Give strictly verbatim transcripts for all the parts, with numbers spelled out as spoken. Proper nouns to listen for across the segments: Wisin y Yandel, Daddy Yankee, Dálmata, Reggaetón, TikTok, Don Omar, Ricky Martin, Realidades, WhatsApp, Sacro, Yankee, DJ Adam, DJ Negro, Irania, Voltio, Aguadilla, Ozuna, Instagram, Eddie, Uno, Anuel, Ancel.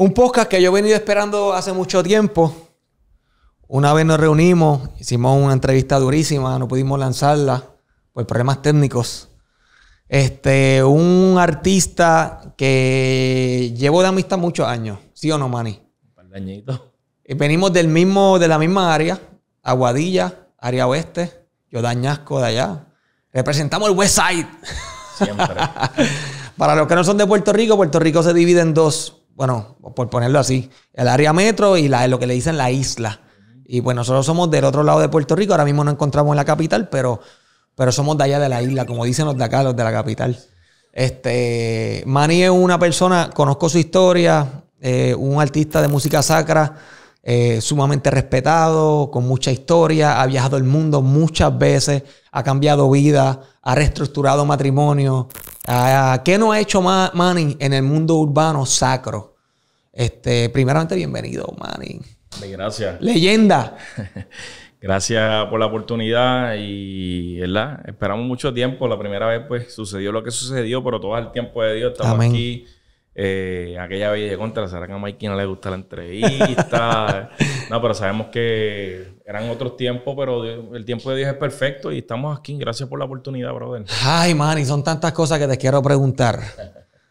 Un podcast que yo he venido esperando hace mucho tiempo. Una vez nos reunimos, hicimos una entrevista durísima, no pudimos lanzarla por problemas técnicos. Este, un artista que llevo de amistad muchos años, ¿sí o no, Manny? Un par de añitos. Venimos del mismo, de la misma área, Aguadilla, área oeste, yo dañasco de allá. Representamos el West Side. Siempre. Para los que no son de Puerto Rico, Puerto Rico se divide en dos. Bueno, por ponerlo así. El área metro y la, lo que le dicen la isla. Y pues nosotros somos del otro lado de Puerto Rico. Ahora mismo nos encontramos en la capital, pero, pero somos de allá de la isla, como dicen los de acá, los de la capital. Este, Manny es una persona, conozco su historia, eh, un artista de música sacra, eh, sumamente respetado, con mucha historia, ha viajado el mundo muchas veces, ha cambiado vida, ha reestructurado matrimonio. ¿Qué no ha hecho Manny en el mundo urbano sacro? Este, primeramente, bienvenido, Manny. Gracias. Leyenda. Gracias por la oportunidad y, ¿verdad? Esperamos mucho tiempo. La primera vez, pues, sucedió lo que sucedió, pero todo el tiempo de Dios estamos Amén. aquí. Eh, aquella vez de contra, será que a Maiky no le gusta la entrevista. No, pero sabemos que eran otros tiempos, pero el tiempo de Dios es perfecto y estamos aquí. Gracias por la oportunidad, brother. Ay, Manny, son tantas cosas que te quiero preguntar.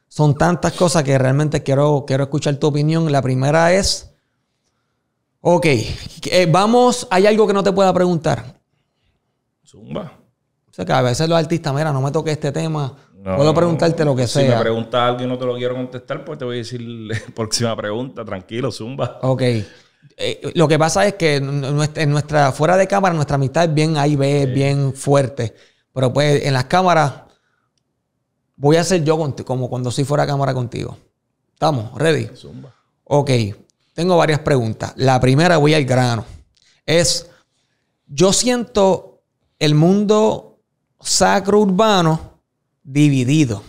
Son tantas cosas que realmente quiero, quiero escuchar tu opinión. La primera es... Ok, eh, vamos, ¿hay algo que no te pueda preguntar? Zumba. O sea, que a veces los artistas, mira, no me toque este tema, no, puedo preguntarte lo que si sea. Si me preguntas algo y no te lo quiero contestar, pues te voy a decir próxima pregunta, tranquilo, zumba. Ok, eh, lo que pasa es que en nuestra, fuera de cámara nuestra amistad es bien A y B, sí. bien fuerte, pero pues en las cámaras voy a ser yo contigo, como cuando sí fuera cámara contigo. ¿Estamos? ¿Ready? Zumba. Ok. Tengo varias preguntas. La primera, voy al grano. Es, yo siento el mundo sacro urbano dividido.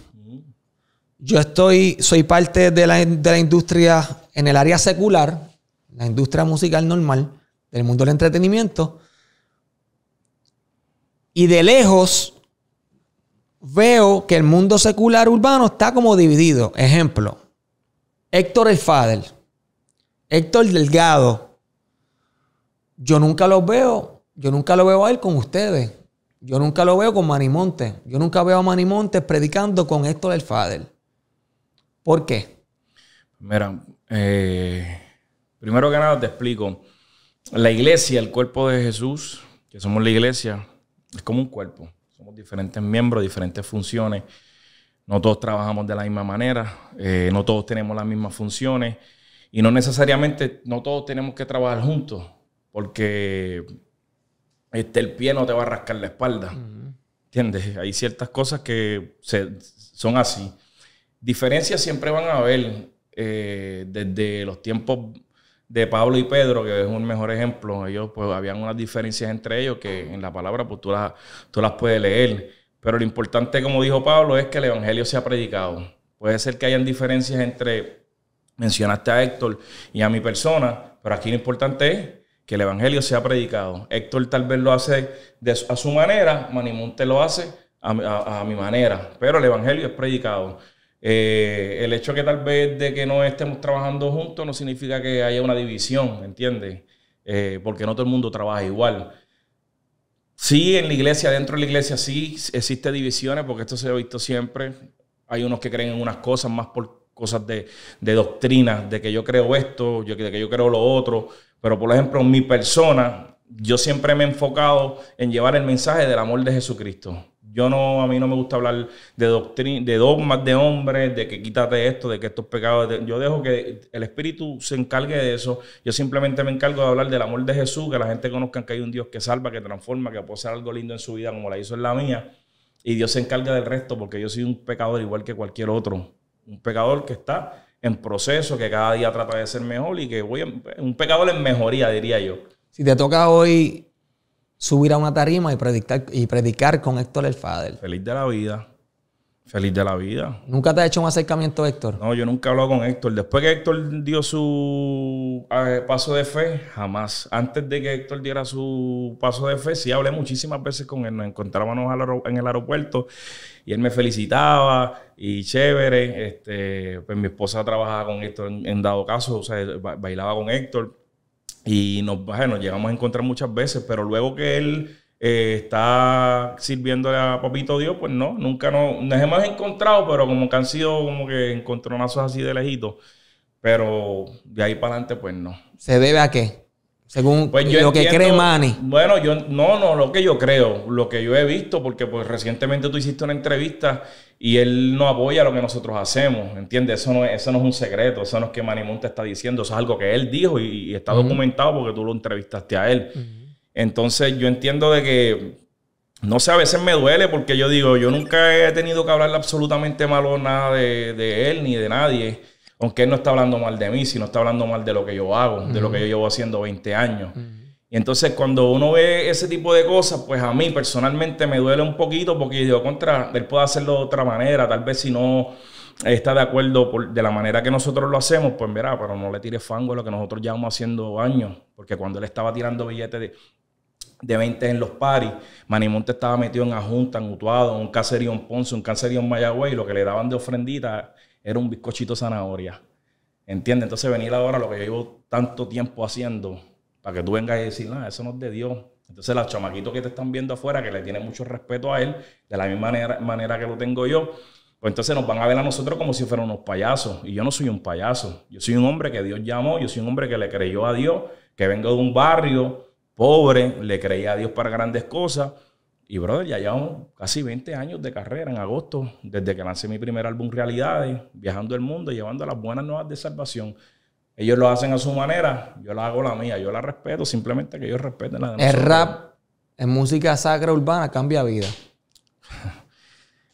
Yo estoy, soy parte de la, de la industria en el área secular, la industria musical normal, del mundo del entretenimiento. Y de lejos veo que el mundo secular urbano está como dividido. Ejemplo, Héctor El Father. Héctor Delgado, yo nunca los veo, yo nunca lo veo a él con ustedes. Yo nunca lo veo con Manny Montes. Yo nunca veo a Manny Montes predicando con Héctor El Father. ¿Por qué? Mira, eh, primero que nada te explico. La iglesia, el cuerpo de Jesús, que somos la iglesia, es como un cuerpo. Somos diferentes miembros, diferentes funciones. No todos trabajamos de la misma manera. Eh, no todos tenemos las mismas funciones. Y no necesariamente, no todos tenemos que trabajar juntos, porque este, el pie no te va a rascar la espalda, uh-huh. ¿entiendes? Hay ciertas cosas que se, son así. Diferencias siempre van a haber, eh, desde los tiempos de Pablo y Pedro, que es un mejor ejemplo. Ellos, pues, habían unas diferencias entre ellos que en la palabra, pues, tú las, tú las puedes leer. Pero lo importante, como dijo Pablo, es que el evangelio sea predicado. Puede ser que hayan diferencias entre... Mencionaste a Héctor y a mi persona, pero aquí lo importante es que el evangelio sea predicado. Héctor tal vez lo hace de, a su manera, Manny Montes lo hace a, a, a mi manera, pero el evangelio es predicado. Eh, el hecho que tal vez de que no estemos trabajando juntos no significa que haya una división, ¿entiendes? Eh, porque no todo el mundo trabaja igual. Sí, en la iglesia, dentro de la iglesia sí existen divisiones, porque esto se ha visto siempre. Hay unos que creen en unas cosas más por cosas de, de doctrina, de que yo creo esto, yo, de que yo creo lo otro. Pero, por ejemplo, en mi persona, yo siempre me he enfocado en llevar el mensaje del amor de Jesucristo. Yo no, a mí no me gusta hablar de doctrina, de dogmas de hombres, de que quítate esto, de que estos pecados... De, yo dejo que el Espíritu se encargue de eso. Yo simplemente me encargo de hablar del amor de Jesús, que la gente conozca que hay un Dios que salva, que transforma, que puede hacer algo lindo en su vida como la hizo en la mía. Y Dios se encarga del resto, porque yo soy un pecador igual que cualquier otro. Un pecador que está en proceso, que cada día trata de ser mejor y que voy... A, un pecador en mejoría, diría yo. Si te toca hoy subir a una tarima y predicar, y predicar con Héctor El Father. Feliz de la vida. Feliz de la vida. ¿Nunca te has hecho un acercamiento, Héctor? No, yo nunca he hablado con Héctor. Después que Héctor dio su eh, paso de fe, jamás. Antes de que Héctor diera su paso de fe, sí hablé muchísimas veces con él. Nos encontrábamos en el aeropuerto y él me felicitaba y chévere. Este, pues mi esposa trabajaba con Héctor en, en dado caso, o sea, bailaba con Héctor. Y nos, bueno, llegamos a encontrar muchas veces, pero luego que él... Eh, está sirviendo a Papito Dios, pues no, nunca no, nos hemos encontrado, pero como que han sido como que encontronazos así de lejito, pero de ahí para adelante pues no. ¿Se debe a qué? Según pues yo lo entiendo, que cree Manny. Bueno, yo no, no, lo que yo creo, lo que yo he visto, porque pues recientemente tú hiciste una entrevista y él no apoya lo que nosotros hacemos, ¿entiendes? Eso no, eso no es un secreto, eso no es que Manny Montes está diciendo, eso es algo que él dijo y, y está uh-huh. documentado porque tú lo entrevistaste a él. Uh-huh. Entonces, yo entiendo de que, no sé, a veces me duele porque yo digo, yo nunca he tenido que hablarle absolutamente malo nada de, de él ni de nadie. Aunque él no está hablando mal de mí, sino está hablando mal de lo que yo hago, uh-huh. de lo que yo llevo haciendo veinte años. Uh-huh. Y entonces, cuando uno ve ese tipo de cosas, pues a mí personalmente me duele un poquito porque yo digo, contra, él puede hacerlo de otra manera, tal vez si no... está de acuerdo por, de la manera que nosotros lo hacemos, pues mira, pero no le tires fango a lo que nosotros llevamos haciendo años. Porque cuando él estaba tirando billetes de, de veinte en los paris, Manny Montes estaba metido en Ajunta, en Utuado, en un caserío en Ponce, un caserío en Mayagüey, y lo que le daban de ofrendita era un bizcochito zanahoria. ¿Entiendes? Entonces venir ahora lo que yo llevo tanto tiempo haciendo, para que tú vengas y decir, nada, eso no es de Dios. Entonces los chamaquitos que te están viendo afuera, que le tienen mucho respeto a él, de la misma manera, manera que lo tengo yo, pues entonces nos van a ver a nosotros como si fueran unos payasos. Y yo no soy un payaso. Yo soy un hombre que Dios llamó. Yo soy un hombre que le creyó a Dios. Que vengo de un barrio pobre. Le creí a Dios para grandes cosas. Y, brother, ya llevamos casi veinte años de carrera en agosto. Desde que lancé mi primer álbum Realidades. Viajando el mundo, llevando las buenas nuevas de salvación. Ellos lo hacen a su manera. Yo la hago la mía. Yo la respeto. Simplemente que ellos respeten la de nosotros. El rap en música sacra urbana cambia vida.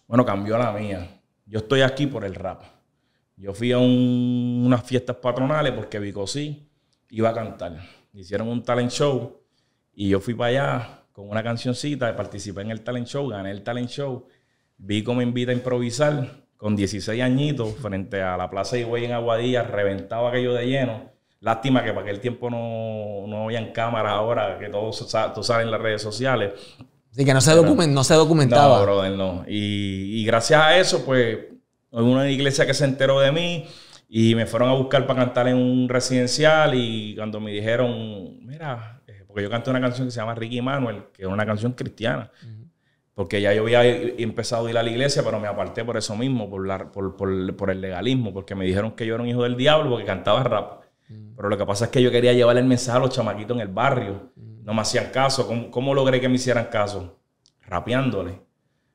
Bueno, cambió la mía. Yo estoy aquí por el rap. Yo fui a un, unas fiestas patronales porque Vico C iba a cantar. Hicieron un talent show y yo fui para allá con una cancioncita, participé en el talent show, gané el talent show. Vico me invita a improvisar con dieciséis añitos frente a la Plaza Higüey en Aguadilla, reventaba aquello de lleno. Lástima que para aquel tiempo no, no habían cámaras ahora, que todo, todo sale en las redes sociales. Así que no se, document, no se documentaba. No, brother, no. Y, y gracias a eso, pues, hubo una iglesia que se enteró de mí y me fueron a buscar para cantar en un residencial y cuando me dijeron, mira, porque yo canté una canción que se llama Ricky Manuel, que era una canción cristiana, uh-huh. porque ya yo había empezado a ir a la iglesia, pero me aparté por eso mismo, por, la, por, por, por el legalismo, porque me dijeron que yo era un hijo del diablo porque cantaba rap. Uh-huh. Pero lo que pasa es que yo quería llevar el mensaje a los chamaquitos en el barrio. Uh-huh. No me hacían caso. ¿Cómo, ¿Cómo logré que me hicieran caso? Rapeándole.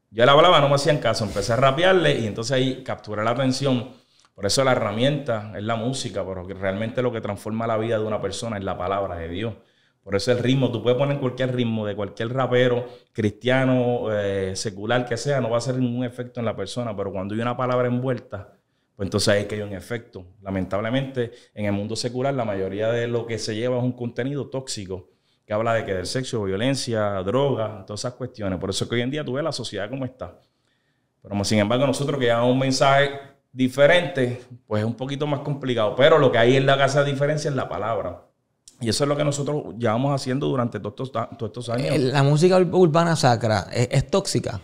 Yo le hablaba, no me hacían caso. Empecé a rapearle y entonces ahí capturé la atención. Por eso la herramienta es la música, pero realmente lo que transforma la vida de una persona es la palabra de Dios. Por eso el ritmo, tú puedes poner cualquier ritmo de cualquier rapero, cristiano, eh, secular, que sea, no va a hacer ningún efecto en la persona, pero cuando hay una palabra envuelta, pues entonces ahí es que hay un efecto. Lamentablemente, en el mundo secular, la mayoría de lo que se lleva es un contenido tóxico, que habla de que del sexo, violencia, droga, todas esas cuestiones. Por eso es que hoy en día tú ves la sociedad como está. Pero sin embargo nosotros que llevamos un mensaje diferente, pues es un poquito más complicado. Pero lo que hay en la casa de diferencia es la palabra. Y eso es lo que nosotros llevamos haciendo durante todos estos, todos estos años. La música urbana sacra es, es tóxica.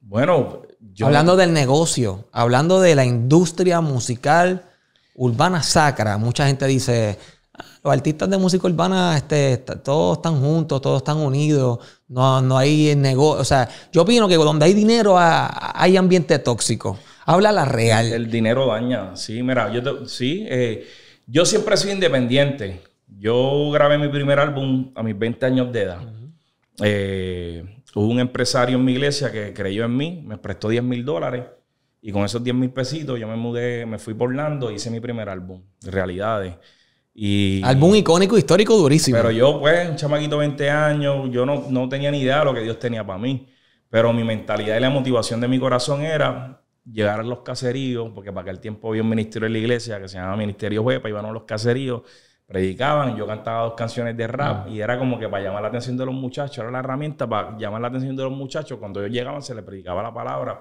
Bueno, yo... Hablando del negocio, hablando de la industria musical urbana sacra, mucha gente dice... Los artistas de música urbana, este, todos están juntos, todos están unidos, no, no hay negocio. O sea, yo opino que donde hay dinero a, hay ambiente tóxico. Habla la real. El dinero daña, sí, mira, yo, te, sí, eh, yo siempre he sido independiente. Yo grabé mi primer álbum a mis veinte años de edad. Uh-huh. eh, hubo un empresario en mi iglesia que creyó en mí, me prestó diez mil dólares y con esos diez mil pesitos yo me mudé, me fui por Orlando e hice mi primer álbum, Realidades. Y, álbum icónico, histórico, durísimo. Pero yo, pues, un chamaquito de veinte años, yo no, no tenía ni idea de lo que Dios tenía para mí. Pero mi mentalidad y la motivación de mi corazón era llegar a los caseríos, porque para aquel tiempo había un ministerio en la iglesia que se llamaba Ministerio Juepa, iban a los caseríos, predicaban, yo cantaba dos canciones de rap, ah. y era como que para llamar la atención de los muchachos, era la herramienta para llamar la atención de los muchachos. Cuando ellos llegaban se les predicaba la palabra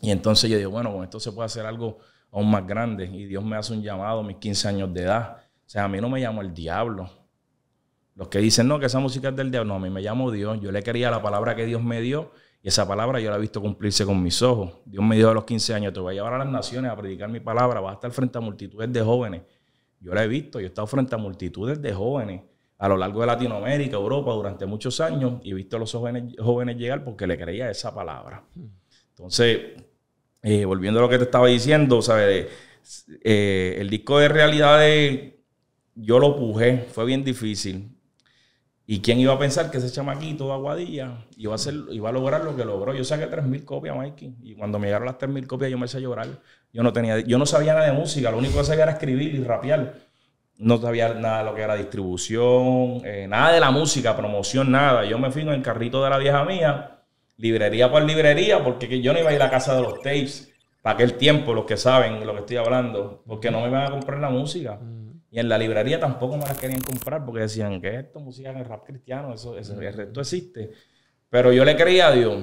Y entonces yo digo, bueno, con esto se puede hacer algo aún más grande. Y Dios me hace un llamado a mis quince años de edad. O sea, a mí no me llamó el diablo. Los que dicen, no, que esa música es del diablo. No, a mí me llamó Dios. Yo le quería la palabra que Dios me dio. Y esa palabra yo la he visto cumplirse con mis ojos. Dios me dio a los quince años, te voy a llevar a las naciones a predicar mi palabra. Vas a estar frente a multitudes de jóvenes. Yo la he visto. Yo he estado frente a multitudes de jóvenes a lo largo de Latinoamérica, Europa, durante muchos años. Y he visto a los jóvenes, jóvenes llegar porque le creía esa palabra. Entonces... Eh, volviendo a lo que te estaba diciendo, ¿sabes? Eh, el disco de Realidades, yo lo pujé, fue bien difícil. ¿Y quién iba a pensar que ese chamaquito de Aguadilla iba a, hacer, iba a lograr lo que logró? Yo saqué tres mil copias, Maiky, y cuando me llegaron las tres mil copias yo me hice llorar. Yo no, tenía, yo no sabía nada de música, lo único que sabía era escribir y rapear. No sabía nada de lo que era distribución, eh, nada de la música, promoción, nada. Yo me fui en el carrito de la vieja mía, librería por librería, porque yo no iba a ir a la casa de los tapes para aquel tiempo, los que saben lo que estoy hablando, porque no me iban a comprar la música. Y en la librería tampoco me la querían comprar porque decían, ¿qué es esto? Música en el rap cristiano, eso, eso, el resto existe. Pero yo le creía a Dios.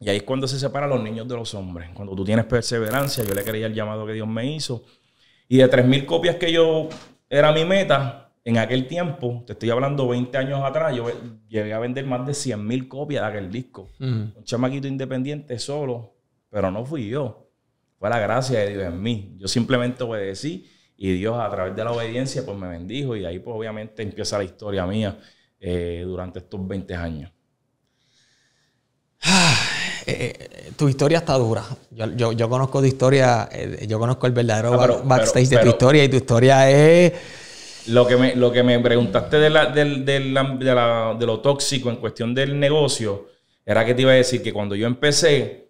Y ahí es cuando se separan los niños de los hombres. Cuando tú tienes perseverancia, yo le creía el llamado que Dios me hizo. Y de tres mil copias que yo era mi meta... En aquel tiempo, te estoy hablando veinte años atrás, yo llegué a vender más de cien mil copias de aquel disco. Uh -huh. Un chamaquito independiente solo, pero no fui yo. Fue la gracia de Dios en mí. Yo simplemente obedecí y Dios a través de la obediencia pues me bendijo. Y de ahí pues obviamente empieza la historia mía eh, durante estos veinte años. Ah, eh, tu historia está dura. Yo, yo, yo conozco tu historia, eh, yo conozco el verdadero ah, pero, backstage pero, pero, de tu historia y tu historia es... Lo que me, lo que me preguntaste de, la, de, de, la, de, la, de lo tóxico en cuestión del negocio era que te iba a decir que cuando yo empecé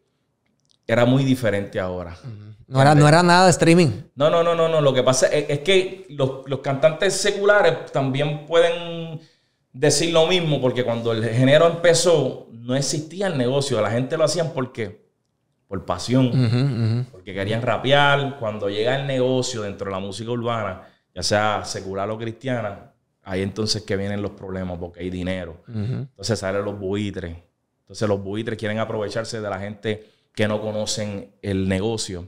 era muy diferente ahora. Uh-huh. no, era, no era nada de streaming. No, no, no, no. no. Lo que pasa es, es que los, los cantantes seculares también pueden decir lo mismo porque cuando el género empezó no existía el negocio. La gente lo hacían porque... por pasión. Uh-huh, uh-huh. Porque querían rapear. Cuando llega el negocio dentro de la música urbana... ya sea secular o cristiana, ahí entonces que vienen los problemas porque hay dinero. Uh-huh. Entonces salen los buitres. Entonces los buitres quieren aprovecharse de la gente que no conocen el negocio.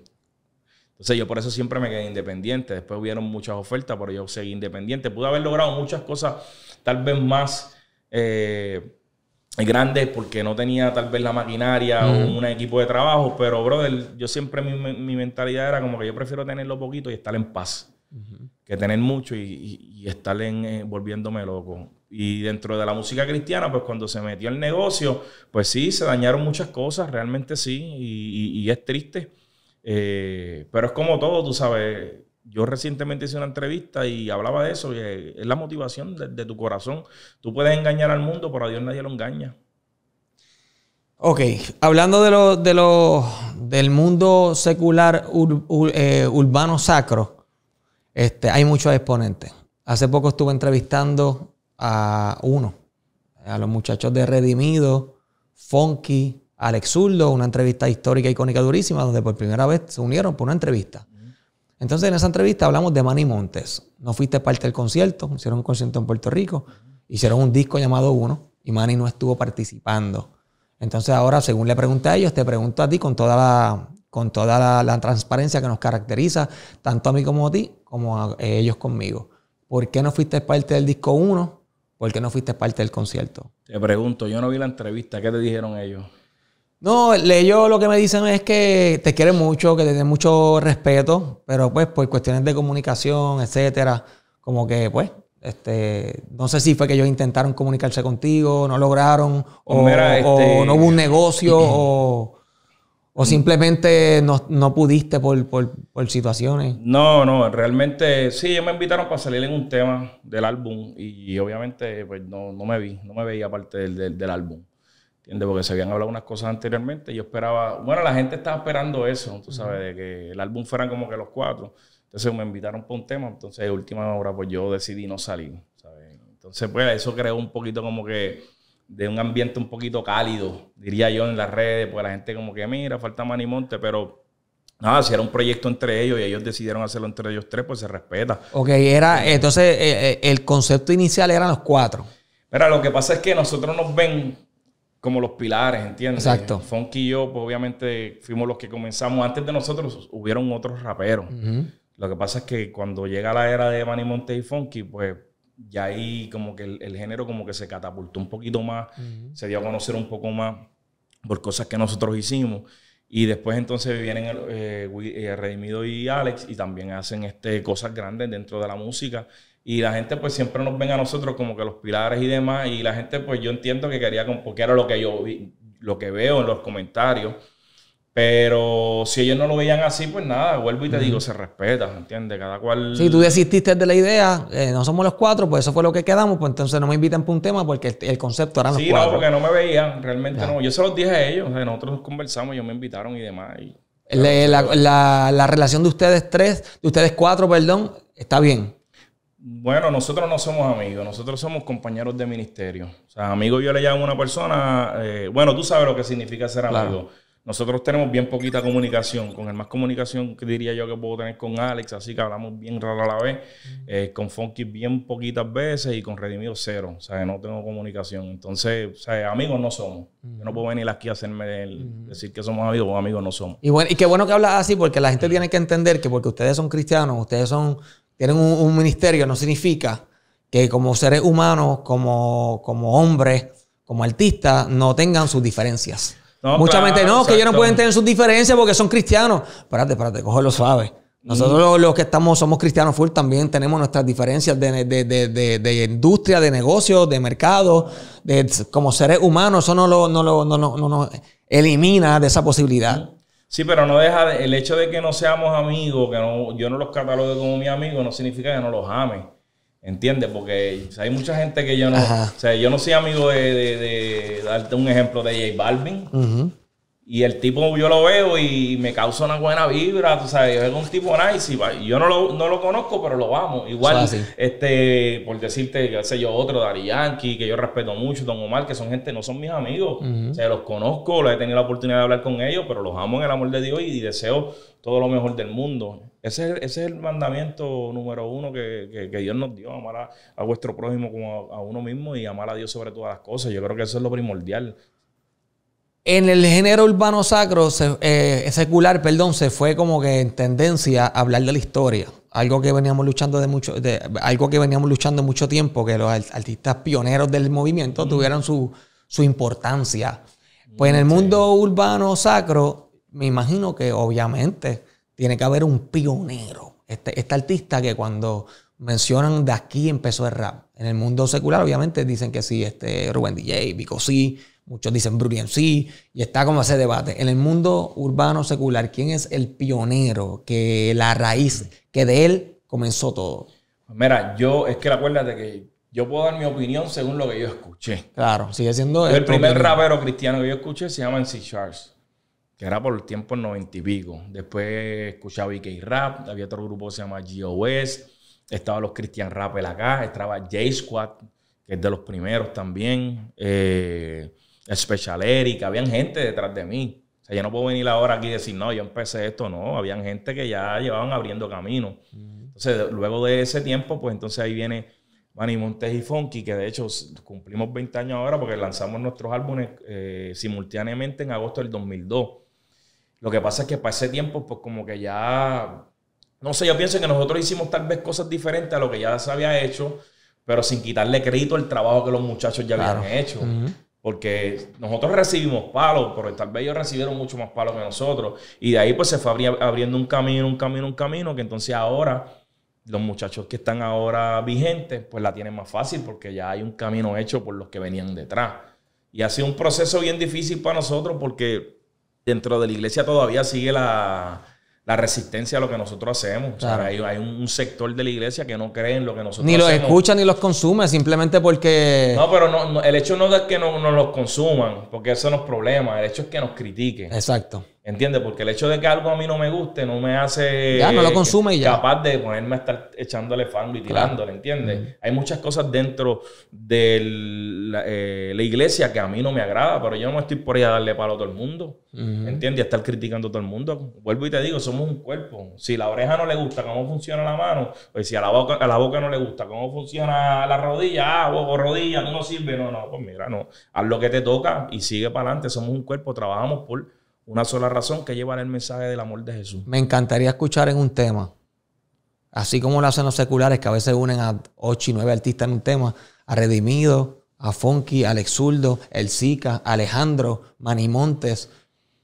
Entonces yo por eso siempre me quedé independiente. Después hubieron muchas ofertas, pero yo seguí independiente. Pude haber logrado muchas cosas tal vez más eh, grandes porque no tenía tal vez la maquinaria uh-huh. o un equipo de trabajo. Pero, brother, yo siempre mi, mi mentalidad era como que yo prefiero tenerlo poquito y estar en paz. Uh-huh. Que tener mucho y, y, y estar en, eh, volviéndome loco. Y dentro de la música cristiana, pues cuando se metió el negocio, pues sí, se dañaron muchas cosas, realmente sí, y, y, y es triste. Eh, pero es como todo, tú sabes. Yo recientemente hice una entrevista y hablaba de eso, que es la motivación de, de tu corazón. Tú puedes engañar al mundo, pero a Dios nadie lo engaña. Ok, hablando de lo, de lo, del mundo secular ur, ur, eh, urbano sacro, Este, hay muchos exponentes. Hace poco estuve entrevistando a Uno, a los muchachos de Redimi dos, Funky, Alex Zurdo, una entrevista histórica, icónica, durísima, donde por primera vez se unieron por una entrevista. Entonces en esa entrevista hablamos de Manny Montes. No fuiste parte del concierto, hicieron un concierto en Puerto Rico, hicieron un disco llamado Uno y Manny no estuvo participando. Entonces ahora, según le pregunté a ellos, te pregunto a ti con toda la... con toda la, la transparencia que nos caracteriza, tanto a mí como a ti, como a eh, ellos conmigo. ¿Por qué no fuiste parte del disco uno? ¿Por qué no fuiste parte del concierto? Te pregunto, yo no vi la entrevista. ¿Qué te dijeron ellos? No, ellos lo que me dicen es que te quieren mucho, que te tienen mucho respeto, pero pues por cuestiones de comunicación, etcétera, como que pues... Este, no sé si fue que ellos intentaron comunicarse contigo, no lograron, o, mira, este... o no hubo un negocio, o... ¿O simplemente no, no pudiste por, por, por situaciones? No, no, realmente sí, ellos me invitaron para salir en un tema del álbum y, y obviamente pues no, no me vi, no me veía parte del, del, del álbum, ¿entiendes? Porque se habían hablado unas cosas anteriormente y yo esperaba, bueno, la gente estaba esperando eso, tú sabes, de que el álbum fueran como que los cuatro, entonces me invitaron para un tema, entonces de última hora pues yo decidí no salir, ¿sabes? Entonces pues eso creó un poquito como que... de un ambiente un poquito cálido, diría yo, en las redes, porque la gente como que mira, falta Manny Montes, pero nada, si era un proyecto entre ellos y ellos decidieron hacerlo entre ellos tres, pues se respeta. Ok, era, entonces eh, el concepto inicial eran los cuatro. Mira, lo que pasa es que nosotros nos ven como los pilares, ¿entiendes? Exacto. Funky y yo, pues obviamente fuimos los que comenzamos. Antes de nosotros hubieron otros raperos. Uh-huh. Lo que pasa es que cuando llega la era de Manny Montes y Funky, pues ya ahí como que el, el género como que se catapultó un poquito más. Uh-huh. Se dio a conocer un poco más por cosas que nosotros hicimos. Y después entonces vienen eh, eh, Redimi dos y Alex y también hacen este, cosas grandes dentro de la música. Y la gente pues siempre nos ven a nosotros como que los pilares y demás. Y la gente pues yo entiendo que quería, porque era lo que yo vi, lo que veo en los comentarios. Pero si ellos no lo veían así, pues nada, vuelvo y te uh-huh. digo, se respeta, ¿entiendes? Cada cual... Sí, tú desististe de la idea, eh, no somos los cuatro, pues eso fue lo que quedamos, pues entonces no me invitan para un tema porque el, el concepto era los sí, cuatro. Sí, no, porque no me veían, realmente ya. no. Yo se los dije a ellos, o sea, nosotros conversamos, ellos me invitaron y demás. Y, claro, Le, la, la, la relación de ustedes tres, de ustedes cuatro, perdón, está bien. Bueno, nosotros no somos amigos, nosotros somos compañeros de ministerio. O sea, amigo yo le llamo a una persona, eh, bueno, tú sabes lo que significa ser amigo. Claro. Nosotros tenemos bien poquita comunicación. Con el más comunicación que diría yo que puedo tener con Alex, así que hablamos bien raro a la vez. Eh, con Funky bien poquitas veces y con Redimi dos cero. O sea, no tengo comunicación. Entonces, o sea, amigos no somos. Yo no puedo venir aquí a hacerme el, decir que somos amigos, o amigos no somos. Y bueno, y qué bueno que hablas así, porque la gente tiene que entender que porque ustedes son cristianos, ustedes son, tienen un, un ministerio, no significa que como seres humanos, como, como hombres, como artistas, no tengan sus diferencias. No, Mucha claro, gente, no, exacto. que ellos no pueden tener sus diferencias porque son cristianos. Espérate, espérate, cógelo suave. Nosotros mm. los, los que estamos, somos cristianos full también tenemos nuestras diferencias de, de, de, de, de industria, de negocios, de mercado, de, como seres humanos. Eso no nos no, no, no, no, no, no elimina de esa posibilidad. Sí, pero no deja, de, el hecho de que no seamos amigos, que no, yo no los catalogue como mi amigo, no significa que no los ame. ¿Entiendes? Porque o sea, hay mucha gente que yo no... Ajá. O sea, yo no soy amigo de, de, de... Darte un ejemplo de J Balvin. Uh-huh. Y el tipo yo lo veo y me causa una buena vibra. Tú sabes, yo es un tipo nice. Y yo no lo, no lo conozco, pero lo amo. Igual, o sea, este... Por decirte, qué sé yo, otro, Larry Yankee, que yo respeto mucho, Don Omar, que son gente... No son mis amigos. Uh-huh. O sea, los conozco, los he tenido la oportunidad de hablar con ellos, pero los amo en el amor de Dios y deseo todo lo mejor del mundo. Ese es, ese es el mandamiento número uno que, que, que Dios nos dio, amar a, a vuestro prójimo como a, a uno mismo y amar a Dios sobre todas las cosas. Yo creo que eso es lo primordial. En el género urbano sacro, se, eh, secular, perdón, se fue como que en tendencia a hablar de la historia. Algo que veníamos luchando de mucho, de, algo que veníamos luchando mucho tiempo, que los artistas pioneros del movimiento mm. tuvieron su, su importancia. Pues mm, en el mundo sí. urbano sacro, me imagino que obviamente... Tiene que haber un pionero. Este, este artista que cuando mencionan de aquí empezó el rap. En el mundo secular, obviamente, dicen que sí, este Rubén D J, Vico C, muchos dicen Bruni M C, y está como ese debate. En el mundo urbano secular, ¿quién es el pionero? Que la raíz, que de él comenzó todo. Mira, yo, es que acuérdate que yo puedo dar mi opinión según lo que yo escuché. Claro, sigue siendo... El, el primer opinión. rapero cristiano que yo escuché se llama M C Charles, que era por el tiempo noventa y pico. Después escuchaba I K Rap, había otro grupo que se llama G O S, estaban los Christian Rappel acá, estaba J-Squad, que es de los primeros también, eh, Special Eric, habían gente detrás de mí. O sea, yo no puedo venir ahora aquí y decir, no, yo empecé esto, no, habían gente que ya llevaban abriendo camino. Entonces, luego de ese tiempo, pues entonces ahí viene Manny Montes y Funky, que de hecho cumplimos veinte años ahora porque lanzamos nuestros álbumes eh, simultáneamente en agosto del dos mil dos. Lo que pasa es que para ese tiempo, pues como que ya... No sé, yo pienso que nosotros hicimos tal vez cosas diferentes a lo que ya se había hecho, pero sin quitarle crédito al trabajo que los muchachos ya claro. habían hecho. Uh-huh. Porque nosotros recibimos palos, pero tal vez ellos recibieron mucho más palos que nosotros. Y de ahí pues se fue abri abriendo un camino, un camino, un camino, que entonces ahora... Los muchachos que están ahora vigentes, pues la tienen más fácil porque ya hay un camino hecho por los que venían detrás. Y ha sido un proceso bien difícil para nosotros porque... Dentro de la iglesia todavía sigue la, la resistencia a lo que nosotros hacemos. Claro. O sea, hay, hay un sector de la iglesia que no cree en lo que nosotros hacemos. Ni los escuchan ni los consume, simplemente porque... No, pero no, no, el hecho no es que no, no los consuman, porque eso no es problema. El hecho es que nos critiquen. Exacto. ¿Entiendes? Porque el hecho de que algo a mí no me guste no me hace ya, no lo consume y ya. capaz de ponerme a estar echándole fango y tirándole, claro. ¿entiendes? Mm. Hay muchas cosas dentro de la, eh, la iglesia que a mí no me agrada, pero yo no estoy por ahí a darle palo a todo el mundo, mm. ¿entiendes? Y a estar criticando a todo el mundo. Vuelvo y te digo, somos un cuerpo. Si la oreja no le gusta cómo funciona la mano, pues si a la boca, a la boca no le gusta cómo funciona la rodilla, ah, bobo, rodilla, no nos sirve. No, no, pues mira, no. Haz lo que te toca y sigue para adelante. Somos un cuerpo, trabajamos por una sola razón, que llevar el mensaje del amor de Jesús. Me encantaría escuchar en un tema, así como lo hacen los seculares, que a veces unen a ocho y nueve artistas en un tema, a Redimi dos, a Funky, a Alex Zurdo, El Zika, Alejandro, Manny Montes,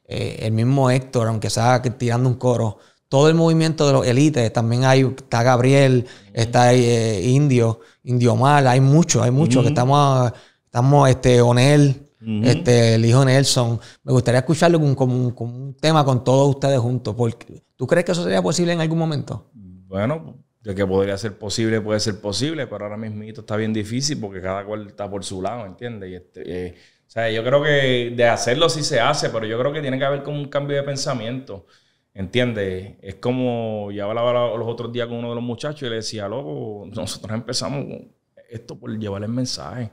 eh, el mismo Héctor, aunque sea tirando un coro. Todo el movimiento de los elites, también hay, está Gabriel, mm. está eh, Indio, Indio Mal, hay mucho, hay mucho, mm. que estamos, estamos este, Onel, Uh-huh. Este, el hijo Nelson. Me gustaría escucharlo con, con, con un tema con todos ustedes juntos. Porque, ¿tú crees que eso sería posible en algún momento? Bueno, de que podría ser posible, puede ser posible, pero ahora mismo está bien difícil porque cada cual está por su lado, ¿entiendes? Y este, eh, o sea, yo creo que de hacerlo sí se hace, pero yo creo que tiene que haber como un cambio de pensamiento, ¿entiendes? Es como, yo hablaba los otros días con uno de los muchachos y le decía, loco, nosotros empezamos esto por llevar el mensaje.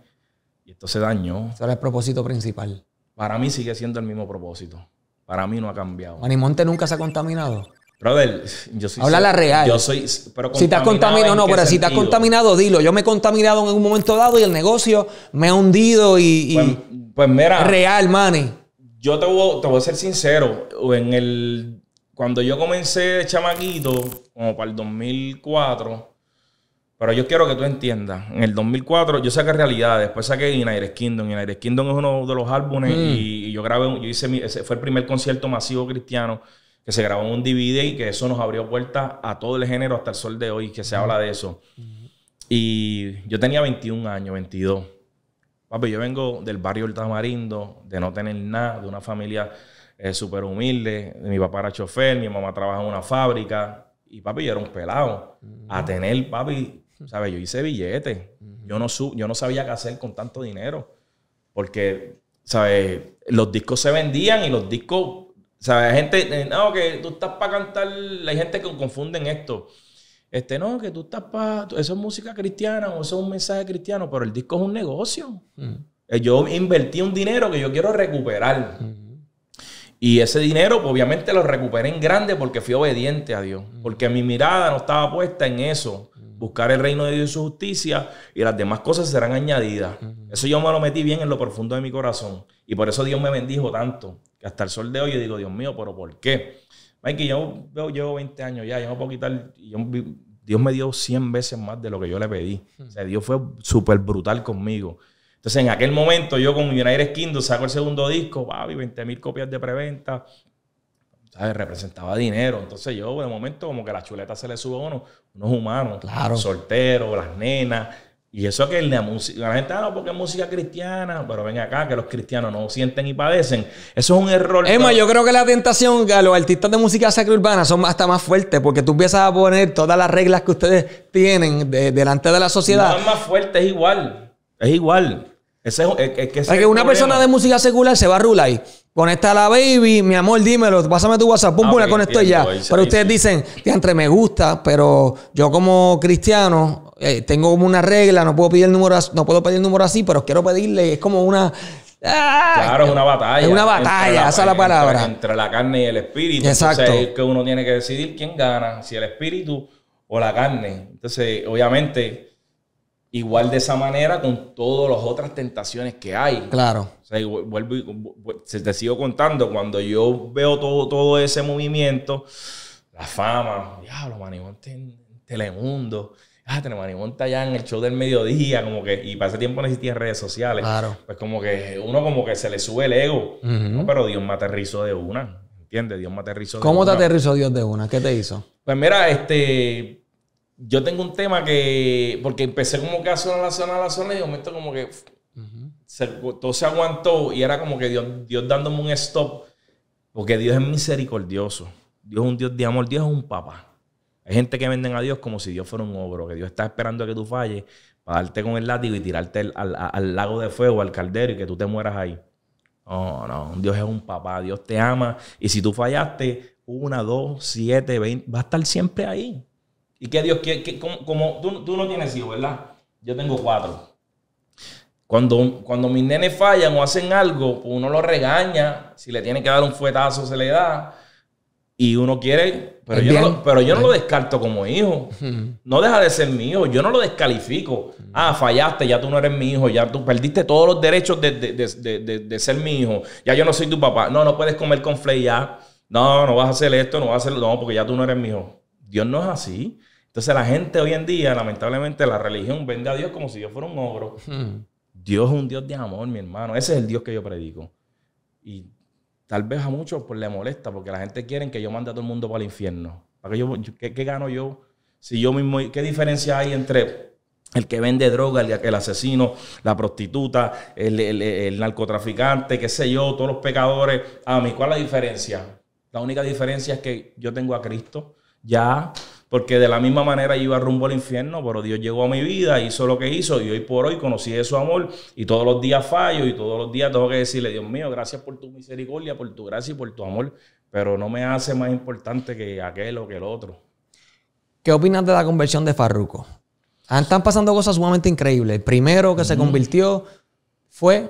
Y esto se dañó. Ese era el propósito principal. Para mí sigue siendo el mismo propósito. Para mí no ha cambiado. Manny Montes nunca se ha contaminado. Brother, yo soy... Habla la real. Yo soy... Pero si te has contaminado, no, pero si te has contaminado, dilo. Yo me he contaminado en un momento dado y el negocio me ha hundido y... y pues, pues mira... Real, Manny. Yo te voy, te voy a ser sincero. En el, cuando yo comencé de chamaquito, como para el dos mil cuatro... Pero yo quiero que tú entiendas. En el dos mil cuatro yo saqué Realidades, después saqué In Aires Kingdom. In Aires Kingdom es uno de los álbumes mm. y, y yo grabé, yo hice mi, ese fue el primer concierto masivo cristiano que se grabó en un D V D y que eso nos abrió puertas a todo el género hasta el sol de hoy, que se mm. habla de eso. Mm. Y yo tenía veintiún años, veintidós. Papi, yo vengo del barrio El Tamarindo, de no tener nada, de una familia eh, súper humilde. Mi papá era chofer, mi mamá trabaja en una fábrica. Y papi, yo era un pelado. Mm. A tener, papi... ¿Sabes? Yo hice billetes. Yo no, sub, yo no sabía qué hacer con tanto dinero. Porque, ¿sabes? Los discos se vendían y los discos... ¿Sabes? Hay gente... No, que tú estás para cantar... Hay gente que confunden esto. Este, no, que tú estás para... Eso es música cristiana o eso es un mensaje cristiano. Pero el disco es un negocio. Mm. Yo invertí un dinero que yo quiero recuperar. Mm. Y ese dinero, pues, obviamente, lo recuperé en grande porque fui obediente a Dios. Mm. Porque mi mirada no estaba puesta en eso. Buscar el reino de Dios y su justicia y las demás cosas serán añadidas. Uh-huh. Eso yo me lo metí bien en lo profundo de mi corazón. Y por eso Dios me bendijo tanto. Que hasta el sol de hoy yo digo, Dios mío, ¿pero por qué? Maiky, yo, yo llevo veinte años ya, yo no puedo quitar... Yo, Dios me dio cien veces más de lo que yo le pedí. Uh-huh. O sea, Dios fue súper brutal conmigo. Entonces, en aquel momento, yo con In Aires Kingdom saco el segundo disco, papi, veinte mil copias de preventa. ¿Sabes? Representaba dinero. Entonces yo, de momento, como que la chuleta se le sube a uno, unos humanos, claro. solteros, las nenas. Y eso que la, la gente, ah, no, porque es música cristiana, pero ven acá, que los cristianos no sienten y padecen. Eso es un error. Emma, yo creo que la tentación a los artistas de música sacra urbana son hasta más fuertes, porque tú empiezas a poner todas las reglas que ustedes tienen de, delante de la sociedad. No es más fuerte, es igual. Es igual. Ese es, es, es que ese es una problema. Persona de música secular se va a rular ahí. Conecta a la baby, mi amor, dímelo, pásame tu WhatsApp, pum, ah, pum, la conecto ya. Pero ustedes dicen, diantre, me gusta, pero yo como cristiano eh, tengo como una regla, no puedo pedir el número, no puedo pedir el número así, pero quiero pedirle, es como una... ¡Ah! Claro, es una batalla. Es una batalla, la, esa es la palabra. Entre, entre la carne y el espíritu. Exacto. Entonces es que uno tiene que decidir quién gana, si el espíritu o la carne. Entonces, obviamente... Igual de esa manera con todas las otras tentaciones que hay. Claro. O sea, vuelvo y te sigo contando. Cuando yo veo todo, todo ese movimiento, la fama, diablo, Manny Montes en Telemundo. Ah, tenemos Manny Montes allá en el show del mediodía. Como que, y para ese tiempo no existían redes sociales. Claro. Pues como que uno como que se le sube el ego. Uh-huh. No, pero Dios me aterrizó de una. ¿Entiendes? Dios me aterrizó de una. ¿Cómo te aterrizó Dios de una? ¿Qué te hizo? Pues mira, este... Yo tengo un tema que... Porque empecé como que a sonar, a sonar, a sonar. Y de momento como que... Uh-huh. se, todo se aguantó. Y era como que Dios, Dios dándome un stop. Porque Dios es misericordioso. Dios es un Dios de amor. Dios es un papá. Hay gente que venden a Dios como si Dios fuera un ogro. Que Dios está esperando a que tú falles. Para darte con el látigo y tirarte el, al, al lago de fuego, al caldero. Y que tú te mueras ahí. No, no, Dios es un papá, Dios te ama. Y si tú fallaste una, dos, siete, veinte, va a estar siempre ahí. Y que Dios quiere, que, como, como tú, tú no tienes hijos, ¿verdad? Yo tengo cuatro. Cuando, cuando mis nenes fallan o hacen algo, pues uno los regaña. Si le tiene que dar un fuetazo, se le da. Y uno quiere... Pero yo, no lo, pero yo no lo descarto como hijo. No deja de ser mi hijo. Yo no lo descalifico. Ah, fallaste, ya tú no eres mi hijo. Ya tú perdiste todos los derechos de, de, de, de, de, de ser mi hijo. Ya yo no soy tu papá. No, no puedes comer con flay ya. No, no vas a hacer esto, no vas a hacer... No, porque ya tú no eres mi hijo. Dios no es así. Entonces la gente hoy en día, lamentablemente, la religión venga a Dios como si yo fuera un ogro. Hmm. Dios es un Dios de amor, mi hermano. Ese es el Dios que yo predico. Y tal vez a muchos pues, le molesta porque la gente quiere que yo mande a todo el mundo para el infierno. ¿Para que yo, yo, ¿qué, ¿Qué gano yo? Si yo mismo, ¿qué diferencia hay entre el que vende droga, el, el asesino, la prostituta, el, el, el narcotraficante, qué sé yo, todos los pecadores? A mí, ¿cuál es la diferencia? La única diferencia es que yo tengo a Cristo. Ya, porque de la misma manera yo iba rumbo al infierno, pero Dios llegó a mi vida, hizo lo que hizo y hoy por hoy conocí de su amor y todos los días fallo y todos los días tengo que decirle, Dios mío, gracias por tu misericordia, por tu gracia y por tu amor, pero no me hace más importante que aquel o que el otro. ¿Qué opinas de la conversión de Farruko? Están pasando cosas sumamente increíbles. El primero que mm. se convirtió fue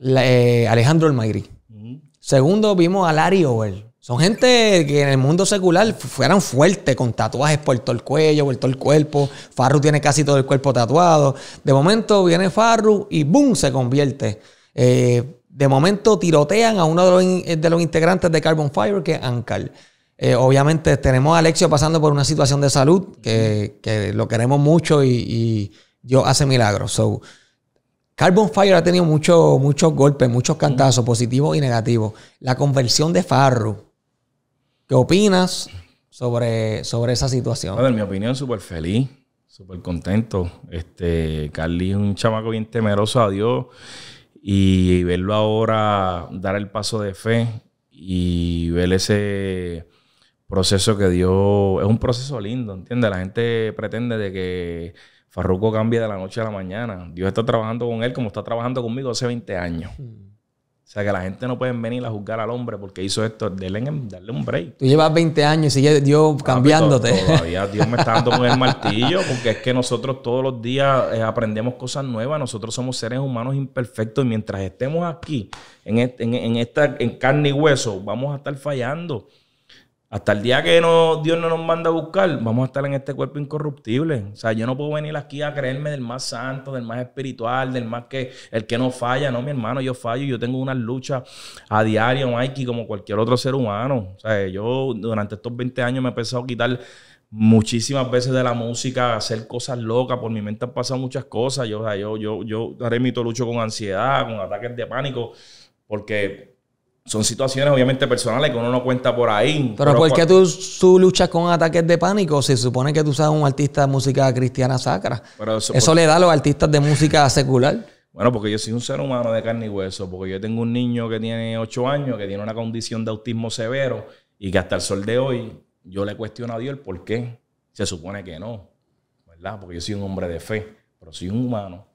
eh, Alejandro El Mairi. Mm. Segundo vimos a Larry Owell. Son gente que en el mundo secular fueran fuertes, con tatuajes por todo el cuello, por todo el cuerpo. Farru tiene casi todo el cuerpo tatuado. De momento viene Farru y ¡boom! Se convierte. Eh, de momento tirotean a uno de los, in de los integrantes de Carbon Fire, que es Ancel. Eh, obviamente tenemos a Alexio pasando por una situación de salud que, que lo queremos mucho y, y Dios hace milagros. So, Carbon Fire ha tenido mucho, muchos golpes, muchos cantazos, positivos y negativos. La conversión de Farru. ¿Qué opinas sobre, sobre esa situación? A ver, mi opinión, súper feliz, súper contento. Este, Carly es un chamaco bien temeroso a Dios y verlo ahora dar el paso de fe y ver ese proceso que Dios... Es un proceso lindo, ¿entiendes? La gente pretende de que Farruko cambie de la noche a la mañana. Dios está trabajando con él como está trabajando conmigo hace veinte años. Mm. O sea, que la gente no puede venir a juzgar al hombre porque hizo esto. Dele, darle un break. Tú llevas veinte años y sigue Dios cambiándote. Papi, todavía Dios me está dando con el martillo porque es que nosotros todos los días eh, aprendemos cosas nuevas. Nosotros somos seres humanos imperfectos y mientras estemos aquí, en, este, en, en, esta, en carne y hueso, vamos a estar fallando. Hasta el día que no, Dios no nos manda a buscar, vamos a estar en este cuerpo incorruptible. O sea, yo no puedo venir aquí a creerme del más santo, del más espiritual, del más que el que no falla. No, mi hermano, yo fallo. Yo tengo una lucha a diario, Maiky, como cualquier otro ser humano. O sea, yo durante estos veinte años me he pensado a quitar muchísimas veces de la música, hacer cosas locas. Por mi mente han pasado muchas cosas. Yo, o sea, yo, yo, yo remito, lucho con ansiedad, con ataques de pánico, porque... Son situaciones obviamente personales que uno no cuenta por ahí. ¿Pero, pero por qué tú, tú luchas con ataques de pánico? Se supone que tú seas un artista de música cristiana sacra. Pero eso eso por... le da a los artistas de música secular. Bueno, porque yo soy un ser humano de carne y hueso. Porque yo tengo un niño que tiene ocho años, que tiene una condición de autismo severo y que hasta el sol de hoy yo le cuestiono a Dios el por qué. Se supone que no, ¿verdad? Porque yo soy un hombre de fe, pero soy un humano.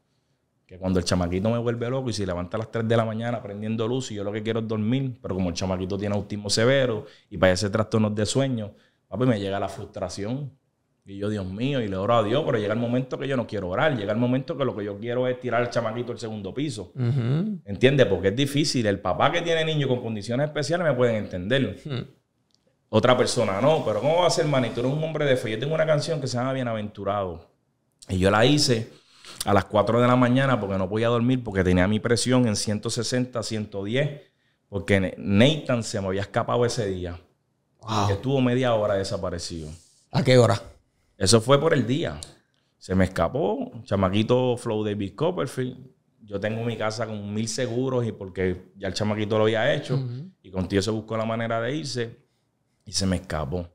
Que cuando el chamaquito me vuelve loco y se levanta a las tres de la mañana prendiendo luz y yo lo que quiero es dormir, pero como el chamaquito tiene autismo severo y padece trastornos de sueño, papi, me llega la frustración. Y yo, Dios mío, y le oro a Dios, pero llega el momento que yo no quiero orar. Llega el momento que lo que yo quiero es tirar al chamaquito al segundo piso. Uh-huh. ¿Entiendes? Porque es difícil. El papá que tiene niños con condiciones especiales me pueden entender. Uh-huh. Otra persona no, pero ¿cómo va a ser, manito? Tú eres un hombre de fe. Yo tengo una canción que se llama Bienaventurado. Y yo la hice... a las cuatro de la mañana porque no podía dormir porque tenía mi presión en ciento sesenta, ciento diez porque Nathan se me había escapado ese día. Wow. Que estuvo media hora desaparecido. ¿A qué hora? Eso fue por el día. Se me escapó, chamaquito flow de Big Copperfield. Yo tengo mi casa con mil seguros y porque ya el chamaquito lo había hecho. Uh-huh. Y contigo se buscó la manera de irse y se me escapó.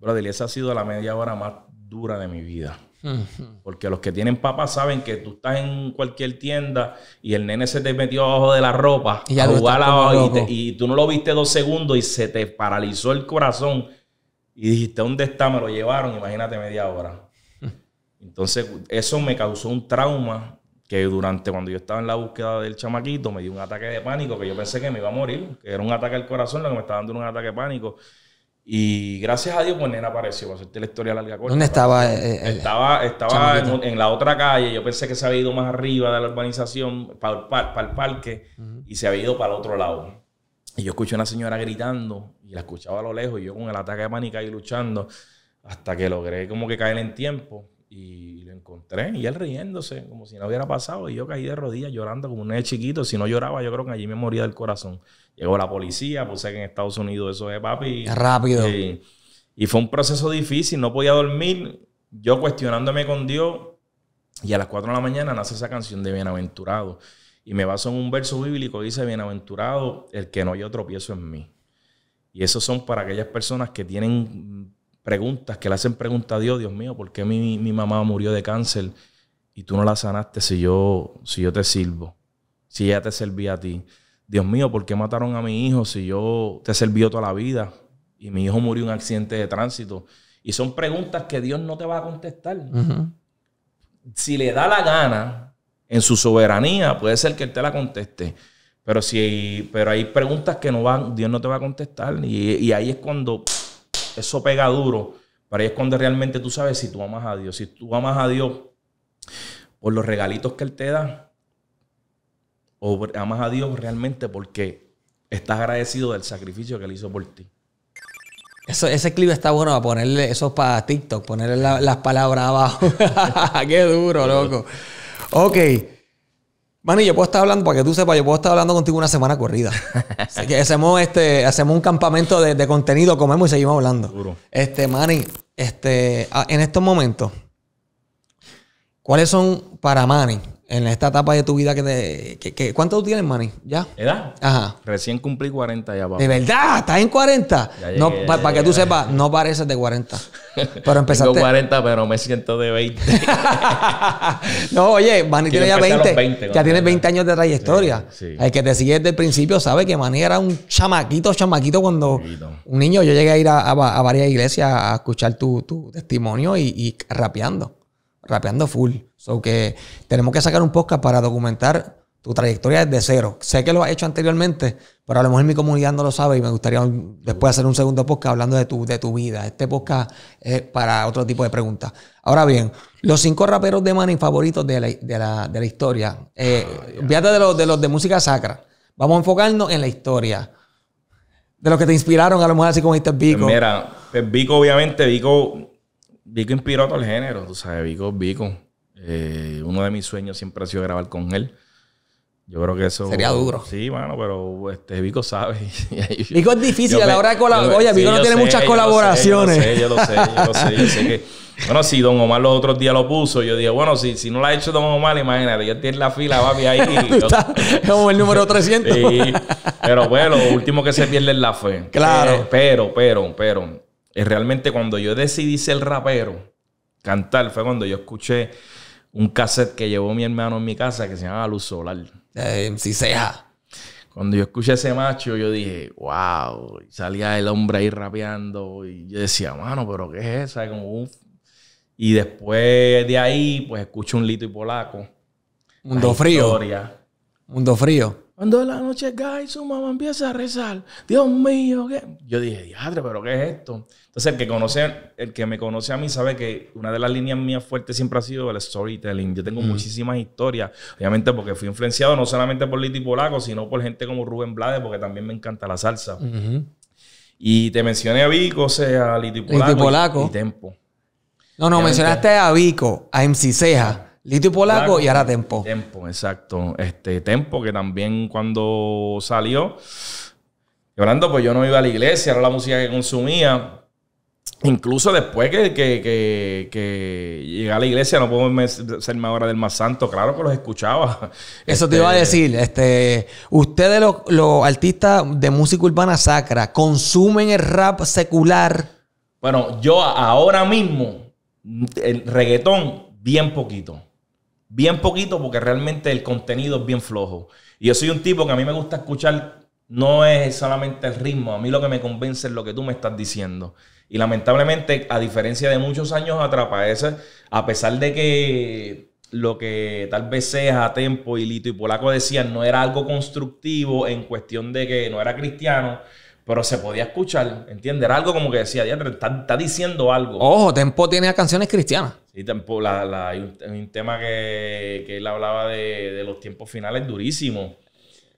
Brother, esa ha sido la media hora más dura de mi vida. Porque los que tienen papas saben que tú estás en cualquier tienda y el nene se te metió abajo de la ropa y, a jugar a, y, te, y tú no lo viste dos segundos y se te paralizó el corazón y dijiste, ¿dónde está? Me lo llevaron, imagínate media hora. Entonces eso me causó un trauma que durante cuando yo estaba en la búsqueda del chamaquito me dio un ataque de pánico que yo pensé que me iba a morir, que era un ataque al corazón, lo que me estaba dando era un ataque de pánico. Y gracias a Dios, pues nena apareció, para hacerte la historia larga corta. ¿Dónde estaba? El, estaba estaba en, en la otra calle, yo pensé que se había ido más arriba de la urbanización, para, para, para el parque, uh-huh. y se había ido para el otro lado. Y yo escuché a una señora gritando, y la escuchaba a lo lejos, y yo con el ataque de pánico ahí luchando, hasta que logré como que caer en tiempo. Y lo encontré, y él riéndose, como si no hubiera pasado. Y yo caí de rodillas llorando como un niño chiquito. Si no lloraba, yo creo que allí me moría del corazón. Llegó la policía, pues sé que en Estados Unidos eso es papi. Rápido. Y, y fue un proceso difícil, no podía dormir. Yo cuestionándome con Dios. Y a las cuatro de la mañana nace esa canción de Bienaventurado. Y me baso en un verso bíblico que dice: Bienaventurado el que no haya tropiezo en mí. Y esos son para aquellas personas que tienen... preguntas, que le hacen preguntas a Dios. Dios mío, ¿por qué mi, mi mamá murió de cáncer y tú no la sanaste si yo, si yo te sirvo? Si ella te servía a ti. Dios mío, ¿por qué mataron a mi hijo si yo te serví toda la vida y mi hijo murió en un accidente de tránsito? Y son preguntas que Dios no te va a contestar. Uh-huh. Si le da la gana, en su soberanía, puede ser que Él te la conteste. Pero, si hay, pero hay preguntas que no van, Dios no te va a contestar. Y, y ahí es cuando... eso pega duro, pero ahí es cuando realmente tú sabes si tú amas a Dios. Si tú amas a Dios por los regalitos que Él te da, o amas a Dios realmente porque estás agradecido del sacrificio que Él hizo por ti. Eso, ese clip está bueno para ponerle eso para TikTok, ponerle la, las palabras abajo. ¡Qué duro, loco! Ok. Manny, yo puedo estar hablando, para que tú sepas, yo puedo estar hablando contigo una semana corrida. Así que hacemos, este, hacemos un campamento de, de contenido, comemos y seguimos hablando. Duro. Este, Manny, este, en estos momentos, ¿cuáles son para Manny en esta etapa de tu vida? que, te, que, que ¿Cuánto tú tienes, Manny? ¿Ya? ¿Edad? Ajá. Recién cumplí cuarenta ya, papá. ¿De verdad? ¿Estás en cuarenta? Llegué, no, ya, para ya, que ya, tú ya. sepas, no pareces de cuarenta. Pero empezaste... Tengo cuarenta, pero me siento de veinte. No, oye, Manny tiene ya veinte. veinte ya tienes veinte años de trayectoria. Sí, sí. El que te sigue desde el principio sabe que Manny era un chamaquito, chamaquito cuando... Chamaquito. Un niño. Yo llegué a ir a, a, a varias iglesias a escuchar tu, tu testimonio y, y rapeando. Rapeando full. So que tenemos que sacar un podcast para documentar tu trayectoria desde cero. Sé que lo has hecho anteriormente, pero a lo mejor mi comunidad no lo sabe y me gustaría después hacer un segundo podcast hablando de tu, de tu vida. Este podcast es para otro tipo de preguntas. Ahora bien, los cinco raperos de Manny favoritos de la, de la, de la historia. Eh, oh, fíjate de los, de los de música sacra. Vamos a enfocarnos en la historia. De los que te inspiraron, a lo mejor así como este Vico. Mira, Vico obviamente, Vico... Vico inspiró todo el género, tú sabes, Vico es Vico. Eh, uno de mis sueños siempre ha sido grabar con él. Yo creo que eso... Sería duro. Sí, bueno, pero este, Vico sabe. Vico es difícil yo, a la hora de colaborar. Oye, Vico sí, no tiene sé, muchas colaboraciones. Yo lo sé, yo lo sé, yo lo sé. Yo sé que, bueno, si Don Omar los otros días lo puso, yo dije, bueno, si, si no lo ha hecho Don Omar, imagínate, yo estoy en la fila, papi, ahí. Y yo, como el número trescientos. Sí, pero bueno, lo último que se pierde es la fe. Claro. Eh, pero, pero, pero... realmente cuando yo decidí ser rapero, cantar, fue cuando yo escuché un cassette que llevó mi hermano en mi casa que se llamaba Luz Solar. Eh, M C Ceja. Cuando yo escuché ese macho, yo dije, wow. Y salía el hombre ahí rapeando. Y yo decía, mano, pero ¿qué es esa? Como, uf. Y después de ahí, pues escucho un Lito y Polaco. Mundo Frío. Historia. Mundo Frío. Cuando la noche cae y su mamá empieza a rezar. Dios mío, ¿qué? Yo dije, diadre, ¿pero qué es esto? Entonces, el que conoce, el que me conoce a mí sabe que una de las líneas mías fuertes siempre ha sido el storytelling. Yo tengo mm. muchísimas historias. Obviamente porque fui influenciado no solamente por Lito y Polaco, sino por gente como Rubén Blades, porque también me encanta la salsa. Mm-hmm. Y te mencioné a Vico, o sea, a Lito y Polaco, Lito y, Polaco. Y, y Tempo. No, no, obviamente, mencionaste a Vico, a M C Ceja. Lito y Polaco, Polaco y ahora Tempo. Tempo, exacto. Este Tempo, que también cuando salió, llorando, pues yo no iba a la iglesia, era la música que consumía. Incluso después que, que, que, que llegué a la iglesia, no puedo serme ahora del más santo. Claro que los escuchaba. Eso este, te iba a decir. Este, ustedes, los, los artistas de música urbana sacra, ¿consumen el rap secular? Bueno, yo ahora mismo, el reggaetón, bien poquito. Bien poquito porque realmente el contenido es bien flojo. Y yo soy un tipo que a mí me gusta escuchar, no es solamente el ritmo, a mí lo que me convence es lo que tú me estás diciendo. Y lamentablemente, a diferencia de muchos años atrás, a pesar de que lo que tal vez Ceja, Tempo y Lito y Polaco decían no era algo constructivo en cuestión de que no era cristiano, pero se podía escuchar, ¿entiendes? Era algo como que decía, está, está diciendo algo. Ojo, Tempo tiene canciones cristianas. Sí, Tempo, la, la, hay un, un tema que, que él hablaba de, de los tiempos finales durísimo.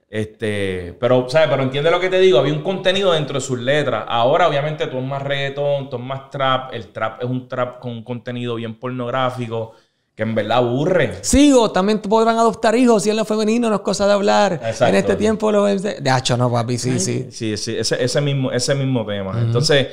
Este, pero, ¿sabes? Pero entiende lo que te digo. Había un contenido dentro de sus letras. Ahora, obviamente, todo es más reggaetón, todo es más trap. El trap es un trap con un contenido bien pornográfico que en verdad aburre. Sigo, también podrán adoptar hijos si es lo femenino, no es cosa de hablar. Exacto. En este tiempo lo ves de... Hacho, no, papi, sí, ay, sí. Sí, sí, ese, ese, mismo, ese mismo tema. Uh-huh. Entonces,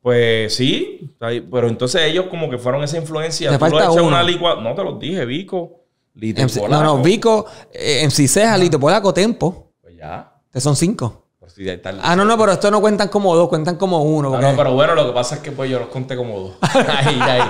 pues sí, pero entonces ellos como que fueron esa influencia. Te falta uno. Una licua... No te los dije, Vico, Lito y Polaco. No, no, Vico, eh, M C Ceja, Lito y Polaco, Tempo. Pues ya. Te son cinco. Sí, ah, no, no, pero esto no cuentan como dos, cuentan como uno. Porque... No, no, pero bueno, lo que pasa es que pues yo los conté como dos. Ahí, ahí.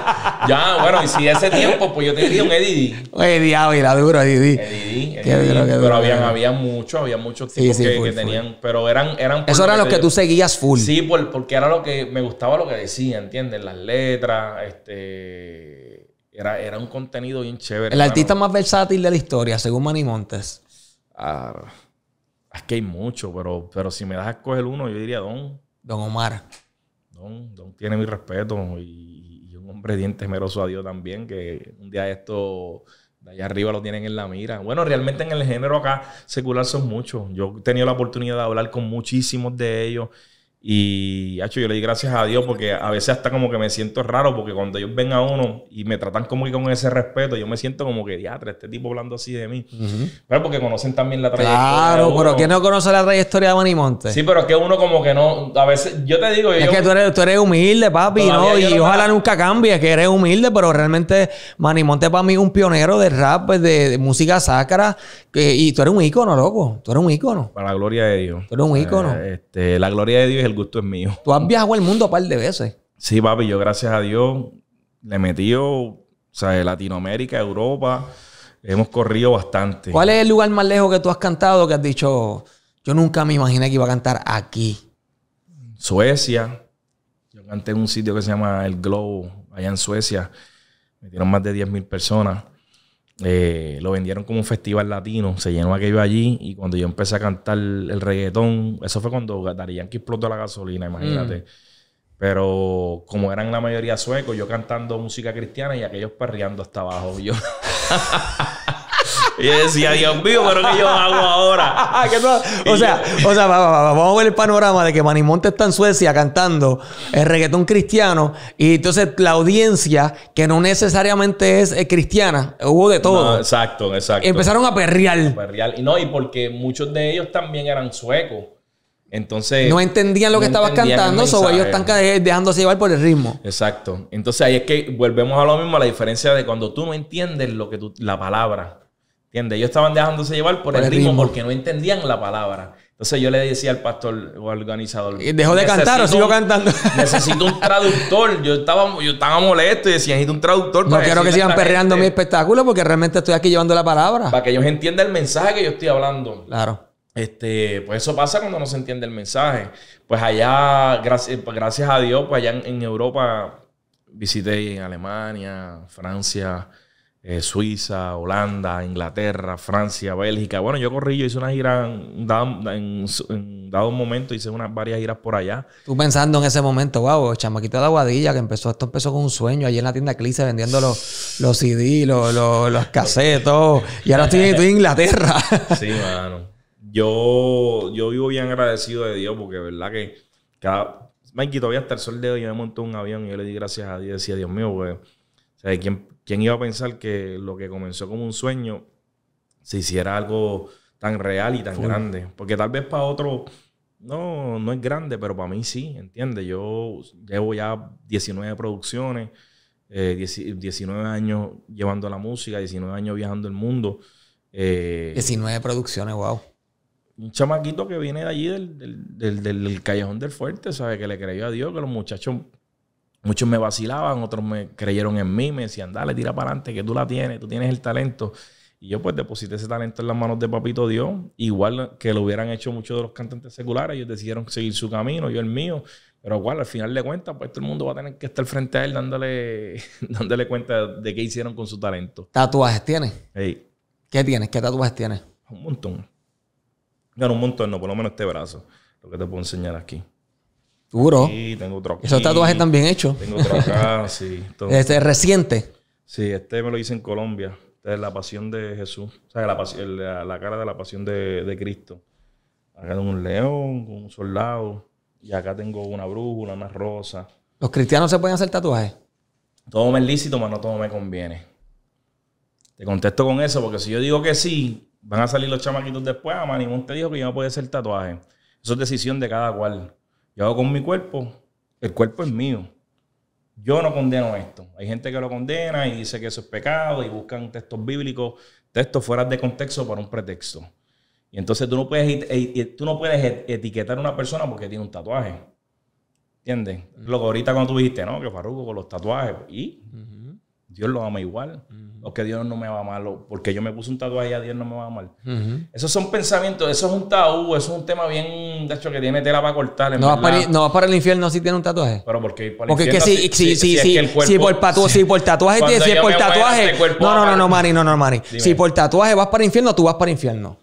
Ya, bueno, y si ese tiempo, pues yo te diría un Eddie. Eddie, Ávila, duro, Eddie. Eddie, pero habían, había muchos, había muchos tipos sí, sí, que, full, que tenían, full. Pero eran... eran eso era lo que tú seguías full. Sí, por, porque era lo que me gustaba lo que decía, ¿entiendes? Las letras, este... Era, era un contenido bien chévere. El claro. artista más versátil de la historia, según Manny Montes. Ah... Es que hay mucho, pero, pero si me das a escoger uno, yo diría Don. Don Omar. Don, Don tiene mi respeto y, y un hombre bien temeroso a Dios también, que un día esto de allá arriba lo tienen en la mira. Bueno, realmente en el género acá secular son muchos. Yo he tenido la oportunidad de hablar con muchísimos de ellos y hecho, yo le di gracias a Dios porque a veces hasta como que me siento raro porque cuando ellos ven a uno y me tratan como que con ese respeto, yo me siento como que, diatre, este tipo hablando así de mí. Uh-huh. Pero porque conocen también la trayectoria. Claro, pero ¿quién no conoce la trayectoria de Manny Montes? Sí, pero es que uno como que no, a veces, yo te digo... Yo, es que tú eres, tú eres humilde, papi, ¿no? Y ojalá nunca cambies, que eres humilde, pero realmente Manny Montes para mí es un pionero de rap, de, de música sacra, que, y tú eres un ícono, loco, tú eres un ícono. Para la gloria de Dios. Tú eres un ícono. Eh, este, la gloria de Dios es el gusto es mío. Tú has viajado al mundo un par de veces. Sí, papi. Yo, gracias a Dios, le he metido, o sea, Latinoamérica, Europa. Hemos corrido bastante. ¿Cuál es el lugar más lejos que tú has cantado que has dicho, yo nunca me imaginé que iba a cantar aquí? Suecia. Yo canté en un sitio que se llama El Globo, allá en Suecia. Metieron más de diez mil personas. Eh, lo vendieron como un festival latino, se llenó aquello allí y cuando yo empecé a cantar el reggaetón, eso fue cuando Daddy Yankee explotó la gasolina, imagínate. Mm. Pero como eran la mayoría suecos, yo cantando música cristiana y aquellos perreando hasta abajo. Yo... Y decía, Dios mío, pero ¿qué yo hago ahora? que no, o, sea, yo... o sea, vamos a ver el panorama de que Manny Montes está en Suecia cantando el reggaetón cristiano y entonces la audiencia, que no necesariamente es cristiana, hubo de todo. No, exacto, exacto. Empezaron a perrear. A perrear. Y no, y porque muchos de ellos también eran suecos. Entonces... No entendían lo no que estabas cantando, el sobre ellos están dejándose llevar por el ritmo. Exacto. Entonces ahí es que volvemos a lo mismo, a la diferencia de cuando tú no entiendes lo que tú, la palabra... ¿Entiendes? Ellos estaban dejándose llevar por, por el ritmo, ritmo porque no entendían la palabra. Entonces yo le decía al pastor o al organizador... ¿Dejó de cantar o sigo cantando? Necesito un traductor. Yo estaba, yo estaba molesto y decía, necesito un traductor. No quiero que sigan perreando mi espectáculo porque realmente estoy aquí llevando la palabra. Para que ellos entiendan el mensaje que yo estoy hablando. Claro. Este, pues eso pasa cuando no se entiende el mensaje. Pues allá, gracias, gracias a Dios, pues allá en, en Europa visité en Alemania, Francia... Eh, Suiza, Holanda, Inglaterra, Francia, Bélgica. Bueno, yo corrí, yo hice una gira en dado, en, en dado un momento, hice unas varias giras por allá. Tú pensando en ese momento, wow, chamaquito de Aguadilla, que empezó, esto empezó con un sueño, allí en la tienda Clice vendiendo los, los C D, los, los, los cassettes, todo. Y ahora estoy, estoy en Inglaterra. Sí, mano. Yo, yo vivo bien agradecido de Dios porque, verdad, que cada... Maiky, todavía hasta el sol de hoy, yo me monté un avión y yo le di gracias a Dios y decía, Dios mío, güey. O sea, ¿quién, ¿quién iba a pensar que lo que comenzó como un sueño se hiciera algo tan real y tan Fue. grande? Porque tal vez para otro no, no es grande, pero para mí sí, ¿entiendes? Yo llevo ya diecinueve producciones, eh, diecinueve años llevando la música, diecinueve años viajando el mundo. Eh, diecinueve producciones, wow. Un chamaquito que viene de allí, del, del, del, del, del Callejón del Fuerte, ¿sabes? Que le creyó a Dios, que los muchachos... Muchos me vacilaban, otros me creyeron en mí, me decían, dale, tira para adelante, que tú la tienes, tú tienes el talento. Y yo pues deposité ese talento en las manos de Papito Dios, igual que lo hubieran hecho muchos de los cantantes seculares, ellos decidieron seguir su camino, yo el mío. Pero igual, al final de cuentas, pues todo el mundo va a tener que estar frente a él dándole, dándole cuenta de qué hicieron con su talento. ¿Tatuajes tienes? Hey. ¿Qué tienes? ¿Qué tatuajes tienes? Un montón. Bueno, un montón no, por lo menos este brazo. Lo que te puedo enseñar aquí. Duro. Sí, tengo otro aquí. Esos tatuajes están bien hechos. Tengo otro acá, sí. Todo. ¿Este es reciente? Sí, este me lo hice en Colombia. Este es la pasión de Jesús. O sea, la, pasión, la, la cara de la pasión de, de Cristo. Acá tengo un león, un soldado. Y acá tengo una brújula, una rosa. ¿Los cristianos se pueden hacer tatuajes? Todo me es lícito, pero no todo me conviene. Te contesto con eso, porque si yo digo que sí, van a salir los chamaquitos después. Ah, Manny Montes dijo que yo no podía hacer tatuaje. Eso es decisión de cada cual. Yo hago con mi cuerpo, el cuerpo es mío. Yo no condeno esto. Hay gente que lo condena y dice que eso es pecado y buscan textos bíblicos, textos fuera de contexto para un pretexto. Y entonces tú no puedes, tú no puedes etiquetar a una persona porque tiene un tatuaje. ¿Entiendes? Uh-huh. Lo que ahorita cuando tú dijiste, no, que Farruko con los tatuajes. Y uh-huh. Dios los ama igual. Uh-huh. O que Dios no me va a amar. Porque yo me puse un tatuaje y a Dios no me va a amar. Uh-huh. Esos son pensamientos, eso es un tabú, eso es un tema bien, de hecho, que tiene tela para cortar. En no, vas para, no vas para el infierno si tiene un tatuaje. Pero porque por porque infierno, que si, si, si, si, si, es que cuerpo, si, por patu, si por tatuaje, si, si por tatuaje. Cuerpo, no, no, no, no, Manny, no, no, Manny. Dime. Si por tatuaje vas para el infierno, tú vas para el infierno.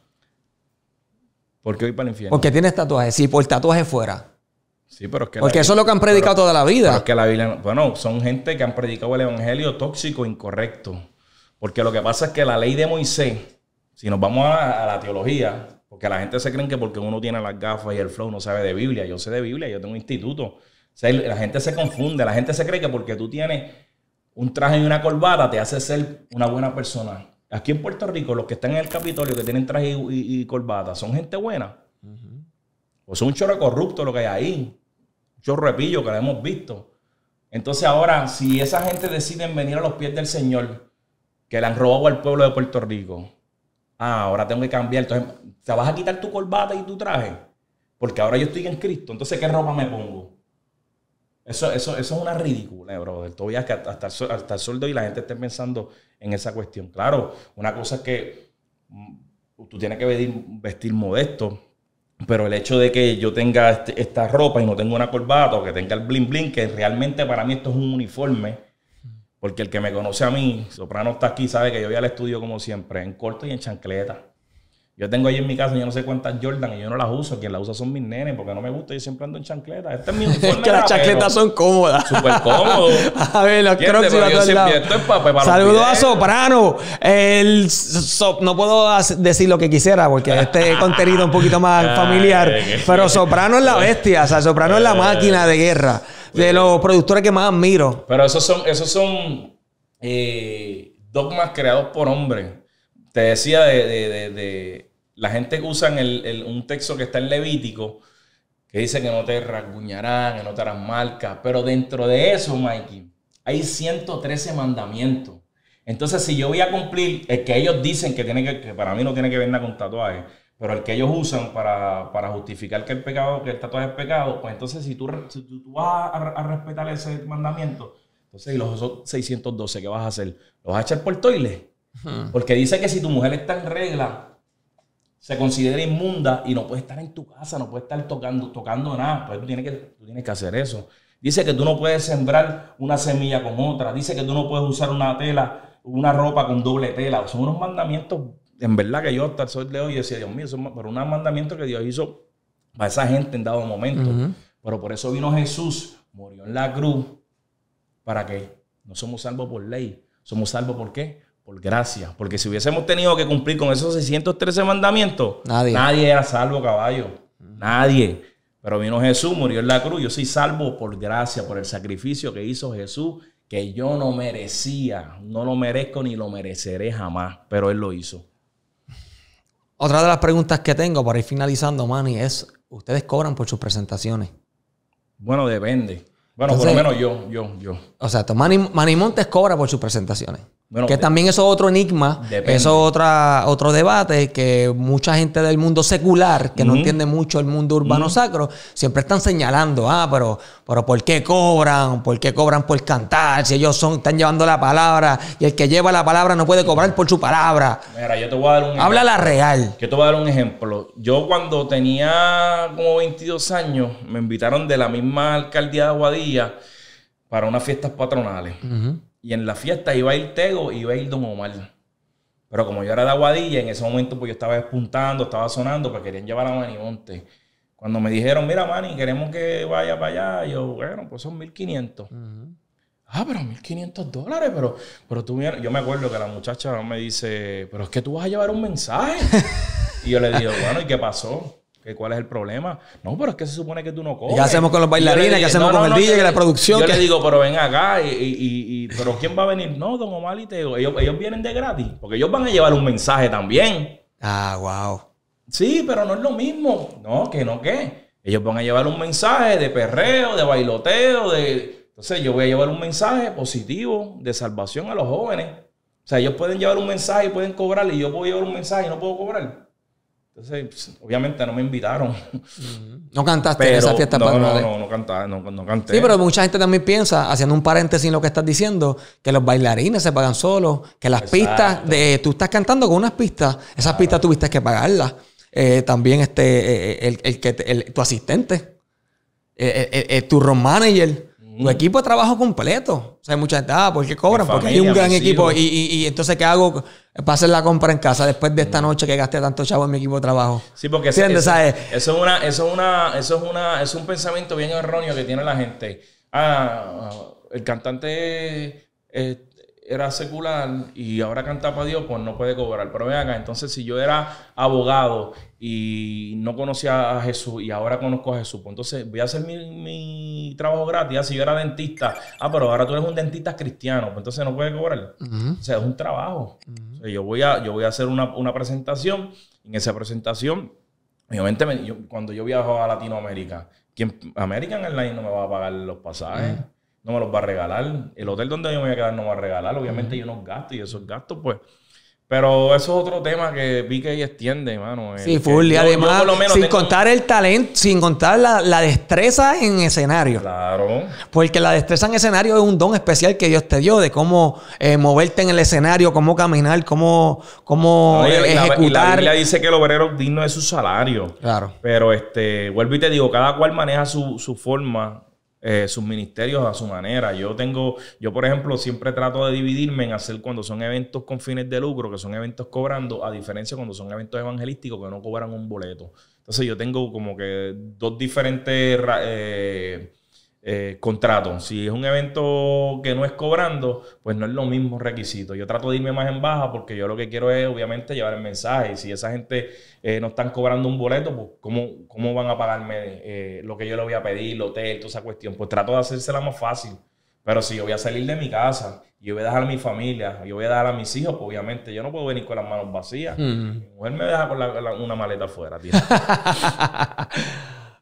¿Por qué voy para el infierno? Porque tienes tatuajes. Sí, por tatuaje fuera. Sí, pero es que... Porque Biblia, eso es lo que han predicado pero, toda la vida. Porque la Biblia... Bueno, son gente que han predicado el evangelio tóxico, incorrecto. Porque lo que pasa es que la ley de Moisés, si nos vamos a, a la teología, porque la gente se cree que porque uno tiene las gafas y el flow no sabe de Biblia. Yo sé de Biblia, yo tengo un instituto. O sea, la gente se confunde. La gente se cree que porque tú tienes un traje y una corbata te hace ser una buena persona. Aquí en Puerto Rico, los que están en el Capitolio, que tienen traje y, y, y corbata, ¿son gente buena? Uh-huh. O son un chorro corrupto lo que hay ahí. Un chorro de pillo que lo hemos visto. Entonces ahora, si esa gente decide venir a los pies del Señor, que le han robado al pueblo de Puerto Rico, ah, ahora tengo que cambiar. Entonces, ¿te vas a quitar tu corbata y tu traje? Porque ahora yo estoy en Cristo. Entonces, ¿qué ropa me pongo? Eso, eso, eso es una ridícula, brother. Todavía es que hasta, hasta el sol de hoy la gente esté pensando en esa cuestión. Claro, una cosa es que tú tienes que vestir, vestir modesto, pero el hecho de que yo tenga este, esta ropa y no tengo una corbata o que tenga el bling bling, que realmente para mí esto es un uniforme, porque el que me conoce a mí, Soprano está aquí, sabe que yo voy al estudio como siempre, en corto y en chancleta. Yo tengo ahí en mi casa, yo no sé cuántas Jordan y yo no las uso. Quien las usa son mis nenes porque no me gusta. Yo siempre ando en chancleta. Este es mi uniforme. Es que las chancletas son cómodas. Súper cómodos. A ver, los crocs iban a todos lados. Saludos a Soprano. El so, no puedo decir lo que quisiera porque este contenido es un poquito más familiar. Pero Soprano es la bestia. O sea, Soprano es la máquina de guerra. De los productores que más admiro. Pero esos son, esos son eh, dogmas creados por hombres. Te decía de, de, de, de la gente que usa el, el, un texto que está en Levítico, que dice que no te rasguñarán, que no te harán marcas. Pero dentro de eso, Maiky, hay ciento trece mandamientos. Entonces, si yo voy a cumplir el que ellos dicen que tiene que, que para mí no tiene que ver nada con tatuajes, pero el que ellos usan para, para justificar que el pecado, que el tatuaje es pecado, pues entonces si tú, si tú, tú vas a, a respetar ese mandamiento, entonces y los otros seiscientos doce, ¿qué vas a hacer? ¿Los vas a echar por toile? Porque dice que si tu mujer está en regla, se considera inmunda y no puede estar en tu casa, no puede estar tocando, tocando nada. Pues tú tienes, que, tú tienes que hacer eso. Dice que tú no puedes sembrar una semilla con otra. Dice que tú no puedes usar una tela, una ropa con doble tela. Son unos mandamientos, en verdad que yo hasta el sol de hoy decía, Dios mío, son pero unos mandamientos que Dios hizo para esa gente en dado momento. Uh-huh. Pero por eso vino Jesús, murió en la cruz. ¿Para qué? No somos salvos por ley. ¿Somos salvos por qué? Por gracia, porque si hubiésemos tenido que cumplir con esos seiscientos trece mandamientos, nadie, nadie era salvo, caballo. Nadie. Pero vino Jesús, murió en la cruz. Yo soy salvo por gracia, por el sacrificio que hizo Jesús, que yo no merecía. No lo merezco ni lo mereceré jamás, pero Él lo hizo. Otra de las preguntas que tengo para ir finalizando, Manny, es, ¿ustedes cobran por sus presentaciones? Bueno, depende. Bueno, entonces, por lo menos yo, yo, yo. O sea, Manny, Manny Montes cobra por sus presentaciones. Bueno, que también eso es otro enigma, depende. Eso es otra, otro debate, que mucha gente del mundo secular, que uh-huh. no entiende mucho el mundo urbano uh-huh. sacro, siempre están señalando, ah, pero, pero ¿por qué cobran? ¿Por qué cobran por cantar? Si ellos son, están llevando la palabra, y el que lleva la palabra no puede cobrar por su palabra. Mira, yo te voy a dar un ejemplo. Habla la real. Yo te voy a dar un ejemplo. Yo cuando tenía como veintidós años, me invitaron de la misma alcaldía de Aguadilla para unas fiestas patronales. Uh-huh. Y en la fiesta iba a ir Tego y iba a ir Don Omar. Pero como yo era de Aguadilla, en ese momento pues yo estaba despuntando, estaba sonando, porque querían llevar a Manny Montes. Cuando me dijeron, mira Manny, queremos que vaya para allá, yo, bueno, pues son mil quinientos. Uh-huh. Ah, pero mil quinientos dólares, pero, pero tú... Yo me acuerdo que la muchacha me dice, pero es que tú vas a llevar un mensaje. Y yo le digo, bueno, ¿y qué pasó? ¿Cuál es el problema? No, pero es que se supone que tú no cobres. ¿Qué hacemos con los bailarines? ¿Qué hacemos no, no, con el no, D J? Que la producción. Yo que... le digo, pero ven acá. Y, y, y, ¿Pero quién va a venir? No, Don Omar y Tego. Ellos, ellos vienen de gratis. Porque ellos van a llevar un mensaje también. Ah, wow. Sí, pero no es lo mismo. No, que no, ¿qué? Ellos van a llevar un mensaje de perreo, de bailoteo. de Entonces yo voy a llevar un mensaje positivo de salvación a los jóvenes. O sea, ellos pueden llevar un mensaje y pueden cobrar. Y yo puedo llevar un mensaje y no puedo cobrar. Entonces, pues, obviamente no me invitaron. No cantaste pero, en esa fiesta. No, no, no, no, cantaba, no, no canté. Sí, pero mucha gente también piensa, haciendo un paréntesis en lo que estás diciendo, que los bailarines se pagan solos, que las Exacto. pistas, de tú estás cantando con unas pistas, esas claro. pistas tuviste que pagarlas. Eh, también este, eh, el, el que, el, tu asistente, eh, eh, eh, tu road manager, mm. tu equipo de trabajo completo. O sea, hay mucha gente, ah, ¿por qué cobran? Familia, porque hay un gran equipo. Y, y, y entonces, ¿qué hago? Para hacer la compra en casa después de esta noche que gasté tanto chavo en mi equipo de trabajo. Sí, porque ese, ese, ¿sabes? Eso es una, eso es una, eso es una, es un pensamiento bien erróneo que tiene la gente. Ah, el cantante eh, era secular y ahora canta para Dios, pues no puede cobrar. Pero ven acá, entonces si yo era abogado y no conocía a Jesús y ahora conozco a Jesús, pues entonces voy a hacer mi, mi trabajo gratis. Ah, si yo era dentista, ah, pero ahora tú eres un dentista cristiano, pues entonces no puedes cobrar. Uh-huh. O sea, es un trabajo. Uh-huh. O sea, yo voy a, yo voy a hacer una, una presentación. En esa presentación, obviamente, me, yo, cuando yo viajo a Latinoamérica, ¿quién, American Airlines no me va a pagar los pasajes? Uh-huh. No me los va a regalar. El hotel donde yo me voy a quedar no me va a regalar. Obviamente hay unos gastos y esos gastos, pues... Pero eso es otro tema que vi que extiende, mano. Sí, full. Y además, sin contar el talento, sin contar la, la destreza en escenario. Claro. Porque la destreza en escenario es un don especial que Dios te dio de cómo eh, moverte en el escenario, cómo caminar, cómo, cómo no, y, ejecutar. Y la Biblia dice que el obrero es digno de su salario. Claro. Pero este, vuelvo y te digo, cada cual maneja su, su forma. Eh, sus ministerios a su manera. Yo tengo, yo por ejemplo, siempre trato de dividirme en hacer cuando son eventos con fines de lucro, que son eventos cobrando, a diferencia cuando son eventos evangelísticos que no cobran un boleto. Entonces yo tengo como que dos diferentes eh, eh, contratos. Si es un evento que no es cobrando, pues no es lo mismo requisito. Yo trato de irme más en baja porque yo lo que quiero es obviamente llevar el mensaje. Y si esa gente Eh, no están cobrando un boleto, pues ¿cómo, cómo van a pagarme eh, lo que yo le voy a pedir, el hotel, toda esa cuestión? Pues trato de hacérsela más fácil. Pero si yo voy a salir de mi casa, yo voy a dejar a mi familia, yo voy a dejar a mis hijos, pues obviamente yo no puedo venir con las manos vacías. Mm. Mi mujer me deja con la, la, una maleta afuera, tío.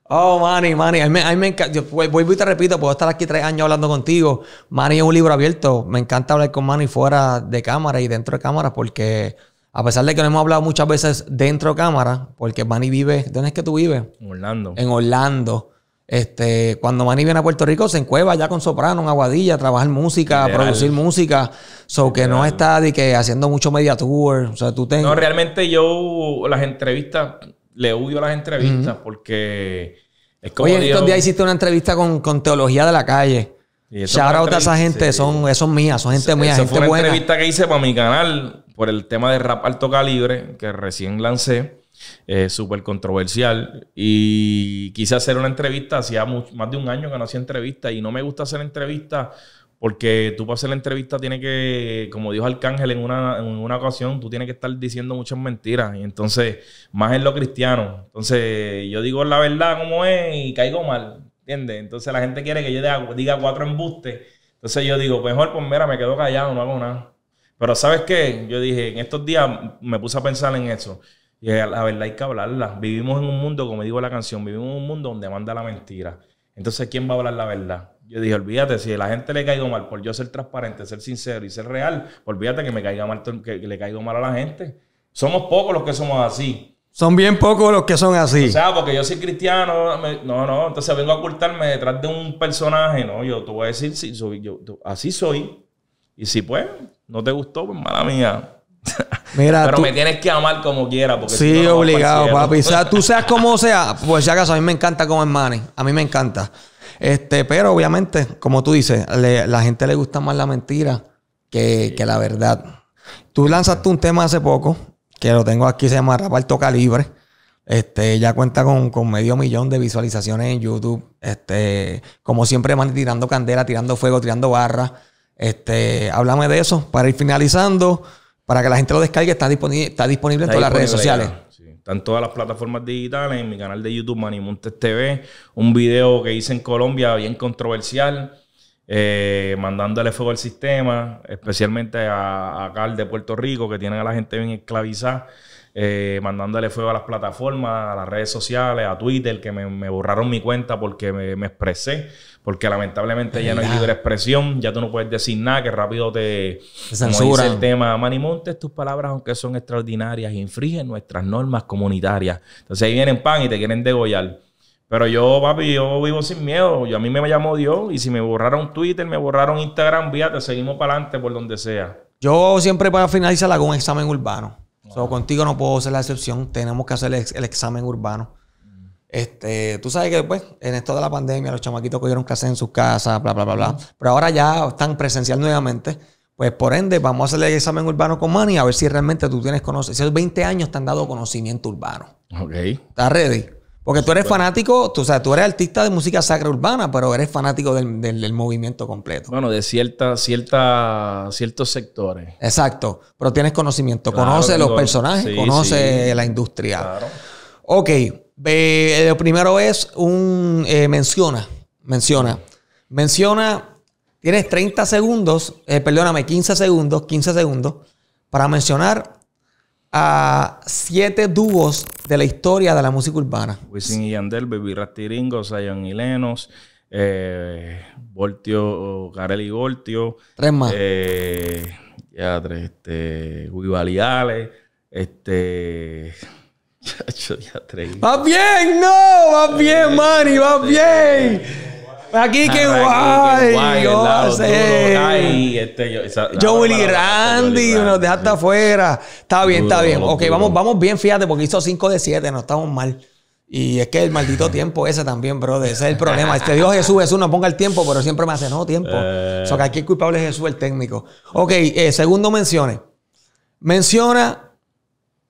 Oh, Manny, Manny, a mí, a mí me encanta. Yo vuelvo y te repito, puedo estar aquí tres años hablando contigo. Manny es un libro abierto. Me encanta hablar con Manny fuera de cámara y dentro de cámara porque... A pesar de que no hemos hablado muchas veces dentro de cámara, porque Manny vive... ¿Dónde es que tú vives? En Orlando. En Orlando. Este, cuando Manny viene a Puerto Rico, se encueva ya con Soprano, en Aguadilla, a trabajar música, a producir música. So Literal. Que no está de que haciendo mucho media tour. O sea, tú ten... No, realmente yo las entrevistas... Le huyo las entrevistas uh-huh. porque... Es como Oye, digo... estos días hiciste una entrevista con, con Teología de la Calle. Shout out a esa gente. Sí. Son, son mías, son gente mía, gente buena. Esa fue una entrevista que hice para mi canal... por el tema de Rap Alto Calibre, que recién lancé, eh, súper controversial. Y quise hacer una entrevista, hacía mucho, más de un año que no hacía entrevista, y no me gusta hacer entrevistas porque tú para hacer la entrevista tienes que, como dijo Arcángel en una, en una ocasión, tú tienes que estar diciendo muchas mentiras. Y entonces, más en lo cristiano. Entonces, yo digo la verdad como es y caigo mal, ¿entiendes? Entonces, la gente quiere que yo diga cuatro embustes. Entonces, yo digo, mejor, pues mira, me quedo callado, no hago nada. Pero ¿sabes qué? Yo dije, en estos días me puse a pensar en eso. Y la verdad hay que hablarla. Vivimos en un mundo, como digo la canción, vivimos en un mundo donde manda la mentira. Entonces, ¿quién va a hablar la verdad? Yo dije, olvídate, si a la gente le caigo mal por yo ser transparente, ser sincero y ser real, olvídate que me caiga mal, que le caigo mal a la gente. Somos pocos los que somos así. Son bien pocos los que son así. O sea, porque yo soy cristiano, me, no, no, entonces vengo a ocultarme detrás de un personaje, no, yo te voy a decir, sí, soy, yo, tú, así soy. Y si pues, no te gustó, pues mala mía. Mira, pero tú me tienes que amar como quiera, porque sí, si no, obligado, no papi. O sea, tú seas como sea, pues ya acaso a mí me encanta como es Manny, a mí me encanta. Este, pero obviamente, como tú dices, le, la gente le gusta más la mentira que, sí. que la verdad. Tú lanzaste un tema hace poco, que lo tengo aquí, se llama Rap Alto Calibre. Este, ya cuenta con, con medio millón de visualizaciones en YouTube. Este, como siempre, Manny tirando candela, tirando fuego, tirando barra. Este, háblame de eso para ir finalizando. Para que la gente lo descargue, está disponible, está disponible en está todas disponible las redes sociales. Sí. Están todas las plataformas digitales, en mi canal de YouTube, Manny Montes T V. Un video que hice en Colombia bien controversial, eh, mandándole fuego al sistema, especialmente a, a acá de Puerto Rico, que tienen a la gente bien esclavizada, eh, mandándole fuego a las plataformas, a las redes sociales, a Twitter, que me, me borraron mi cuenta porque me, me expresé. Porque lamentablemente Mira. ya no hay libre expresión, ya tú no puedes decir nada, que rápido te, te censuran. Dice el tema, Manny Montes, tus palabras, aunque son extraordinarias, infringen nuestras normas comunitarias. Entonces ahí vienen pan y te quieren degollar. Pero yo, papi, yo vivo sin miedo. Yo, a mí me llamó Dios y si me borraron Twitter, me borraron Instagram, vía, te seguimos para adelante por donde sea. Yo siempre para finalizar hago un examen urbano. Wow. So, contigo no puedo ser la excepción, tenemos que hacer el, ex el examen urbano. Este, tú sabes que después, pues, en esto de la pandemia, los chamaquitos cogieron clases en sus casas, bla, bla, bla, bla. Pero ahora ya están presencial nuevamente. Pues por ende, vamos a hacerle el examen urbano con Manny a ver si realmente tú tienes conocimiento. Si esos veinte años te han dado conocimiento urbano. Ok. ¿Estás ready? Porque tú eres fanático, tú, o sea, tú eres artista de música sacra urbana, pero eres fanático del, del, del movimiento completo. Bueno, de cierta, cierta, ciertos sectores. Exacto. Pero tienes conocimiento. Claro, conoce los personajes, sí, conoce sí. la industria. Claro. Ok. Eh, lo primero es un... Eh, menciona. Menciona. Menciona... Tienes treinta segundos... Eh, perdóname, quince segundos. quince segundos. Para mencionar a siete dúos de la historia de la música urbana. Wisin y Yandel, Baby Rastiringo, Zion y Lennox, eh, Voltio, Karel y Voltio. Tres más. Eh, ya tres. Este... Guivaliales. Este... Chacho, ya tres. ¡Vas bien! ¡No! ¡Vas bien, Manny! ¡Vas bien! Aquí, qué guay. guay yo sé. Ay, este, yo, esa, Joel y Randy, nos dejaste sí. afuera. Está bien, duro, está bien. Ok, duro. vamos vamos bien, fíjate, porque hizo cinco de siete, no estamos mal. Y es que el maldito tiempo ese también, brother. Ese es el problema. Este Dios Jesús, Jesús no ponga el tiempo, pero siempre me hace, no, tiempo. Eh. O sea, que aquí el culpable es Jesús, el técnico. Ok, eh, segundo mencione. Menciona...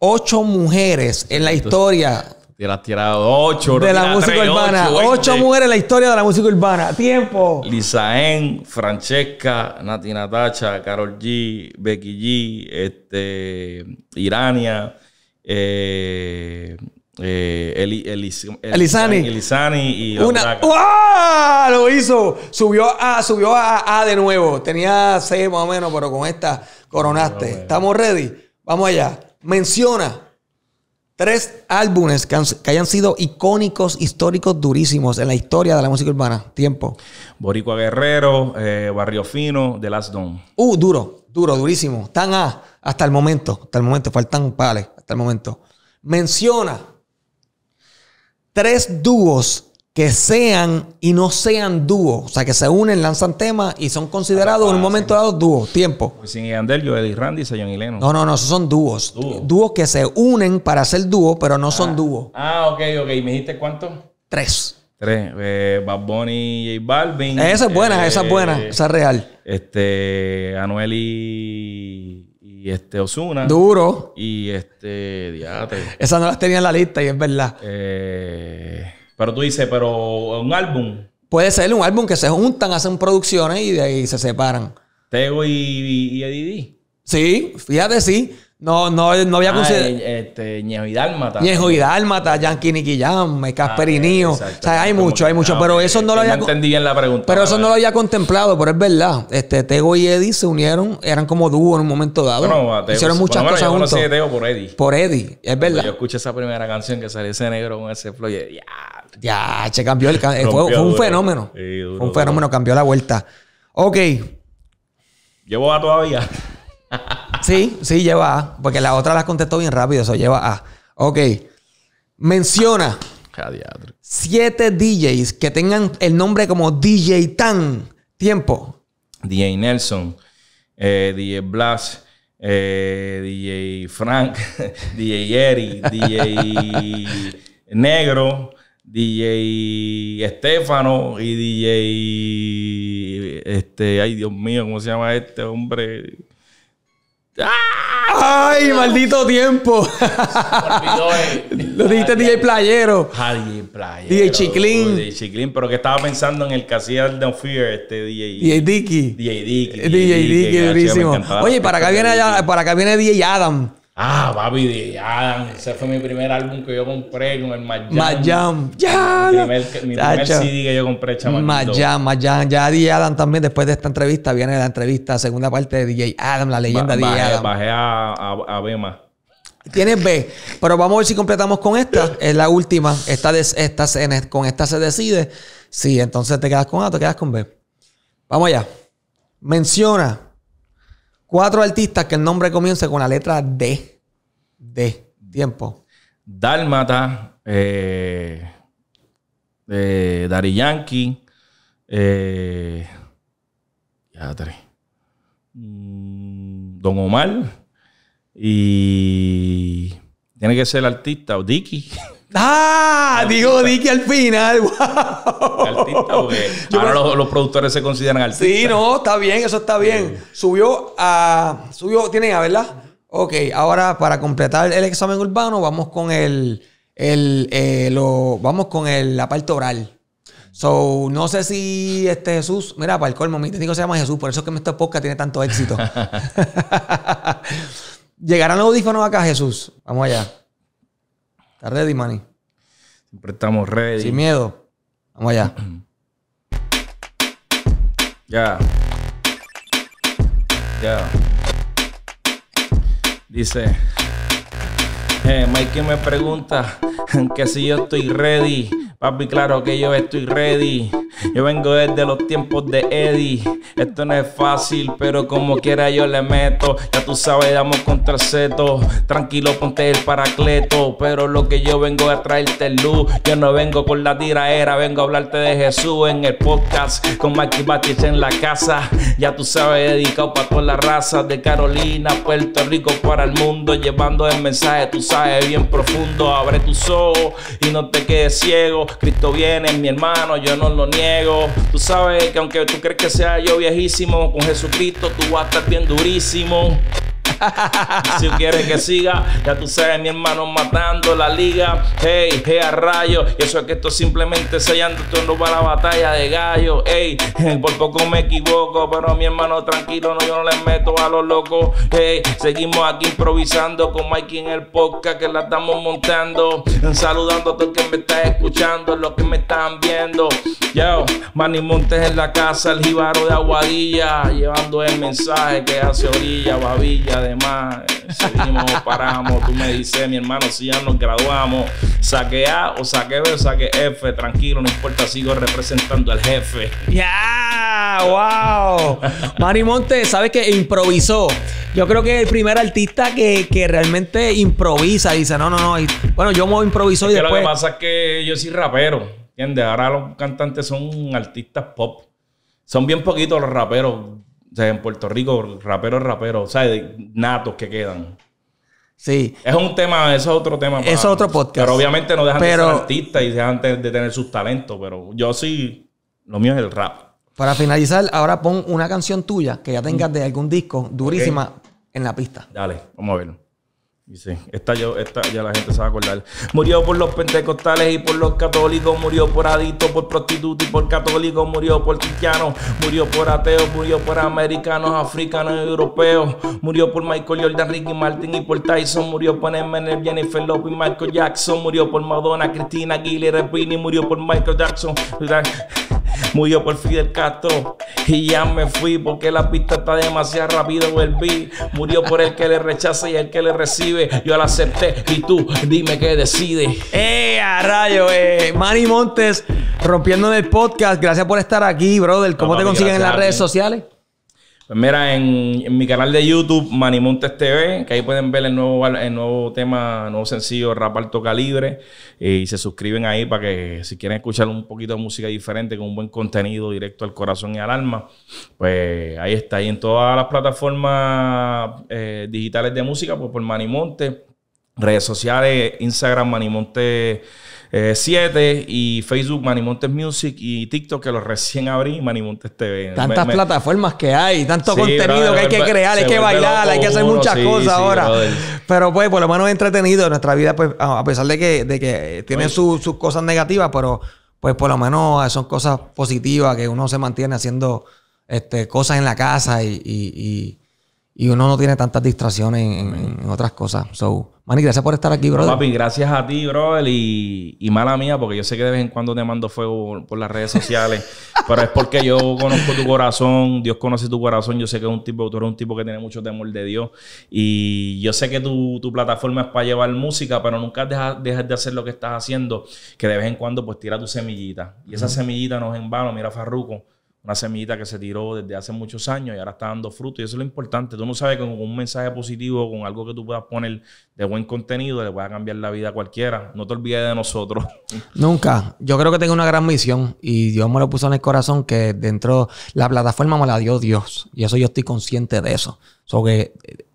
Ocho mujeres en la historia. Te las tirado ocho. De la música urbana. Ocho mujeres en la historia de la música urbana. Tiempo. Lisaen, Francesca, Nati Natacha, Karol G, Becky G, este, Irania, eh, eh, Eli, Elis, Elis, Elisani. Elisani y una. ¡Uah! Lo hizo. Subió a, subió a A de nuevo. Tenía seis más o menos, pero con esta coronaste. Bueno, ¿estamos ready? Vamos allá. Menciona tres álbumes que, han, que hayan sido icónicos, históricos, durísimos en la historia de la música urbana. Tiempo. Boricua Guerrero, eh, Barrio Fino, The Last Dawn. Uh, duro, duro, durísimo. Están a, hasta el momento, hasta el momento, faltan pales, hasta el momento. Menciona tres dúos que sean y no sean dúos. O sea, que se unen, lanzan temas y son considerados en un momento dado dúos. Tiempo. Wisin y Yandel, Joel y Randy, Zion y Lennox. No, no, no. Esos son dúos. Dúos. Dúos que se unen para hacer dúos, pero no ah. son dúos. Ah, ok, ok. ¿Me dijiste cuántos? Tres. Tres. Eh, Bad Bunny y J Balvin. Esa es buena, eh, esa es buena. Esa es real. Este, Anuel y... Y este Ozuna. Duro. Y este... Diate. Esas no las tenía en la lista y es verdad. Eh... Pero tú dices, pero un álbum. Puede ser un álbum que se juntan, hacen producciones y de ahí se separan. Tego y, y, y Eddie. Sí, fíjate, sí. No, no, no había considerado. Este, Ñejo y Dálmata. Ñejo y Dálmata, Yankee, Nicky Jam, Casperinío. Ah, eh, o sea, hay mucho, hay mucho. Ah, pero okay, eso no lo había. No entendí bien la pregunta. Pero eso no lo había contemplado, pero es verdad. Este, Tego y Eddie se unieron, eran como dúo en un momento dado. Bueno, Tego, hicieron muchas bueno, cosas yo juntos. Yo conocí a Tego por Eddie. Por Eddie, es verdad. Cuando yo escuché esa primera canción que salió ese negro con ese flow. Ya, yeah. ya, se cambió el. Fue, fue un fenómeno. Sí, duro, fue un fenómeno, duro. Cambió la vuelta. Ok. ¿Llevo A todavía? Sí, sí, lleva A. Porque la otra las contestó bien rápido. Eso lleva A. Ok. Menciona siete D Js que tengan el nombre como D J Tan. Tiempo. D J Nelson. Eh, D J Blas. Eh, D J Frank. D J Eri. D J Negro. D J Estefano y D J... Este... Ay, Dios mío, ¿cómo se llama este hombre? ¡Ah! ¡Ay, maldito tiempo! Se olvidó, eh. Lo dijiste D J Playero. Ah, D J Playero. D J Chiclín. D J Chiclín, pero que estaba pensando en el que hacía el No Fear, este D J... D J Dicky. D J Dicky. D J Dicky, durísimo. Oye, para acá, viene allá, para acá viene D J Adam. Ah, papi, D J Adam. Ese fue mi primer álbum que yo compré con el Majam. Majam. Ya. Mi primer, mi primer C D que yo compré, chaval. Majam, Majam. Ya D J Adam también, después de esta entrevista, viene la entrevista, segunda parte de D J Adam, la leyenda ba D J bajé, Adam. Bajé a, a, a B más. Tienes B. Pero vamos a ver si completamos con esta. Es la última. Esta, de, esta en, con esta se decide. Sí, entonces te quedas con A, te quedas con B. Vamos allá. Menciona cuatro artistas que el nombre comience con la letra D. D. Tiempo. Dálmata. Eh, eh, Daddy Yankee. Eh, ya tres. Don Omar. Y... Tiene que ser el artista o Dicky. ¡Ah! Artista. Digo Dicky al final. ¡Wow! Artista, porque ahora los, los productores se consideran artistas. Sí, no, está bien, eso está bien. Sí. Subió a... Subió, tienen A, ¿verdad? Ok, ahora para completar el examen urbano vamos con el... el eh, lo, vamos con el, la parte oral. So, no sé si este Jesús... Mira, para el colmo, mi técnico se llama Jesús, por eso es que esta podcast tiene tanto éxito. ¿Llegarán los audífonos acá, Jesús? Vamos allá. ¿Estás ready, Manny? Siempre estamos ready. Sin miedo. Vamos allá. Ya. Ya. Dice... Eh, Maiky me pregunta que si yo estoy ready. Papi, claro que yo estoy ready. Yo vengo desde los tiempos de Eddie. Esto no es fácil, pero como quiera yo le meto. Ya tú sabes, damos contra el seto. Tranquilo, ponte el paracleto. Pero lo que yo vengo a traerte luz. Yo no vengo con la tiraera. Vengo a hablarte de Jesús en el podcast. Con Maiky Backstage en la casa. Ya tú sabes, dedicado para toda la raza. De Carolina, Puerto Rico, para el mundo. Llevando el mensaje, tú sabes, bien profundo. Abre tus ojos y no te quedes ciego. Cristo viene, mi hermano, yo no lo niego. Tú sabes que aunque tú crees que sea yo viejísimo, con Jesucristo tú vas a estar bien durísimo. Si quieres que siga, ya tú sabes, mi hermano, matando la liga. Hey, hey, a rayos. Y eso es que esto simplemente sellando turno para la batalla de gallo. Hey, por poco me equivoco, pero mi hermano, tranquilo, no, yo no les meto a los locos. Hey, seguimos aquí improvisando con Maiky en el podcast que la estamos montando. Saludando a todos los que me están escuchando, los que me están viendo. Yo, Manny Montes en la casa, el jíbaro de Aguadilla, llevando el mensaje que hace orilla, babilla. Además, seguimos, paramos. Tú me dices, mi hermano, si ya nos graduamos, saque A o saque B o saque F, tranquilo, no importa, sigo representando al jefe. ¡Ya! Yeah, ¡Wow! Manny Montes, ¿sabes qué? Improvisó. Yo creo que es el primer artista que, que realmente improvisa. Dice, no, no, no. Y, bueno, yo me improviso y después... Lo que pasa es que yo soy rapero, ¿entiendes? Ahora los cantantes son artistas pop. Son bien poquitos los raperos. O sea, en Puerto Rico, raperos, raperos, o sea, natos que quedan. Sí. Es un tema, eso es otro tema. Más, es otro podcast. Pero obviamente no dejan pero, de ser artistas y dejan de tener sus talentos, pero yo sí, lo mío es el rap. Para finalizar, ahora pon una canción tuya que ya tengas de algún disco durísima okay. en la pista. Dale, vamos a verlo. Y sí, esta, yo, esta ya la gente se va a acordar. Murió por los pentecostales y por los católicos. Murió por adictos, por prostitutos y por católicos. Murió por cristianos, murió por ateos. Murió por americanos, africanos y europeos. Murió por Michael Jordan, Ricky Martin y por Tyson. Murió por Eminem, Jennifer Lopez y Michael Jackson. Murió por Madonna, Cristina Aguilera, Britney. Murió por Michael Jackson. Murió por Fidel Castro y ya me fui porque la pista está demasiado rápido, volví. Murió por el que le rechaza y el que le recibe. Yo la acepté y tú dime qué decide. ¡Eh, a rayo! Eh. Manny Montes rompiendo en el podcast. Gracias por estar aquí, brother. ¿Cómo no, te consiguen en las redes sociales? Pues mira, en, en mi canal de YouTube, Manny Montes T V, que ahí pueden ver el nuevo, el nuevo tema, nuevo sencillo, Rap Alto Calibre. Eh, y se suscriben ahí para que si quieren escuchar un poquito de música diferente, con un buen contenido directo al corazón y al alma, pues ahí está. Ahí en todas las plataformas eh, digitales de música, pues por Manny Montes. Redes sociales, Instagram, Manny Montes Eh, siete y Facebook Manny Montes Music y TikTok, que lo recién abrí, Manny Montes T V. Tantas me, me... plataformas que hay, tanto sí, contenido brother, que hay que crear, hay que bailar, hay que hacer uno, muchas sí, cosas sí, ahora. Brother. Pero pues por lo menos es entretenido. Nuestra vida, pues, a pesar de que, de que tiene su, sus cosas negativas, pero pues por lo menos son cosas positivas, que uno se mantiene haciendo este, cosas en la casa y, y, y, y uno no tiene tantas distracciones en, en, en otras cosas. So, Manny, gracias por estar aquí, brother. No, papi, gracias a ti, brother. Y, y mala mía, porque yo sé que de vez en cuando te mando fuego por, por las redes sociales. Pero es porque yo conozco tu corazón. Dios conoce tu corazón. Yo sé que es un tipo, tú eres un tipo que tiene mucho temor de Dios. Y yo sé que tu, tu plataforma es para llevar música, pero nunca dejas, dejas de hacer lo que estás haciendo. Que de vez en cuando, pues, tira tu semillita. Y esa semillita no es en vano. Mira, Farruko. Una semillita que se tiró desde hace muchos años y ahora está dando fruto. Y eso es lo importante. Tú no sabes que con un mensaje positivo, con algo que tú puedas poner de buen contenido, le pueda cambiar la vida a cualquiera. No te olvides de nosotros. Nunca. Yo creo que tengo una gran misión y Dios me lo puso en el corazón, que dentro la plataforma me la dio Dios. Y eso yo estoy consciente de eso. So que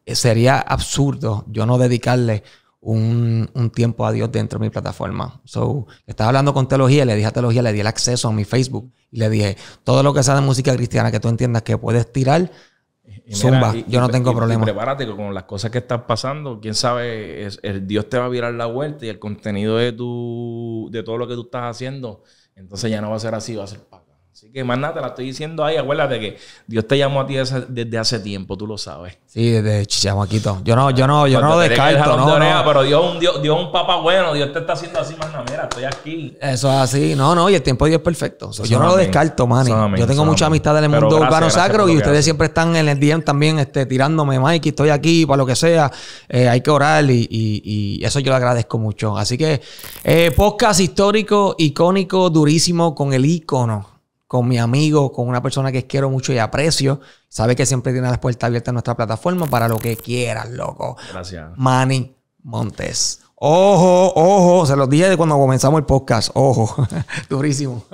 sería absurdo yo no dedicarle Un, un tiempo a Dios dentro de mi plataforma. So, estaba hablando con Teología, le dije a Teología, le di el acceso a mi Facebook y le dije, todo lo que sea de música cristiana que tú entiendas que puedes tirar, y zumba, mira, y, yo no y, tengo y, problema. Y prepárate con las cosas que están pasando. Quién sabe, es, el Dios te va a virar la vuelta y el contenido de, tu, de todo lo que tú estás haciendo, entonces ya no va a ser así, va a ser para acá. Así que más nada, te la estoy diciendo ahí. Acuérdate que Dios te llamó a ti desde hace tiempo, tú lo sabes. Sí, desde chamaquito. Yo no, yo no, yo no lo descarto, no, oreja, no. Pero Dios un, Dios, Dios un papá bueno. Dios te está haciendo así, mano, mira, estoy aquí. Eso es así. No, no, y el tiempo de Dios es perfecto. So, yo no lo descarto, Manny. Yo tengo muchas amistades en el mundo urbano sacro y ustedes siempre están en el D M también este, tirándome, Maiky, estoy aquí, para lo que sea. Eh, hay que orar y, y, y eso yo lo agradezco mucho. Así que eh, podcast histórico, icónico, durísimo, con el ícono, con mi amigo, con una persona que quiero mucho y aprecio. Sabe que siempre tiene las puertas abiertas en nuestra plataforma para lo que quieras, loco. Gracias. Manny Montes. Ojo, ojo. Se los dije de cuando comenzamos el podcast. Ojo. Durísimo.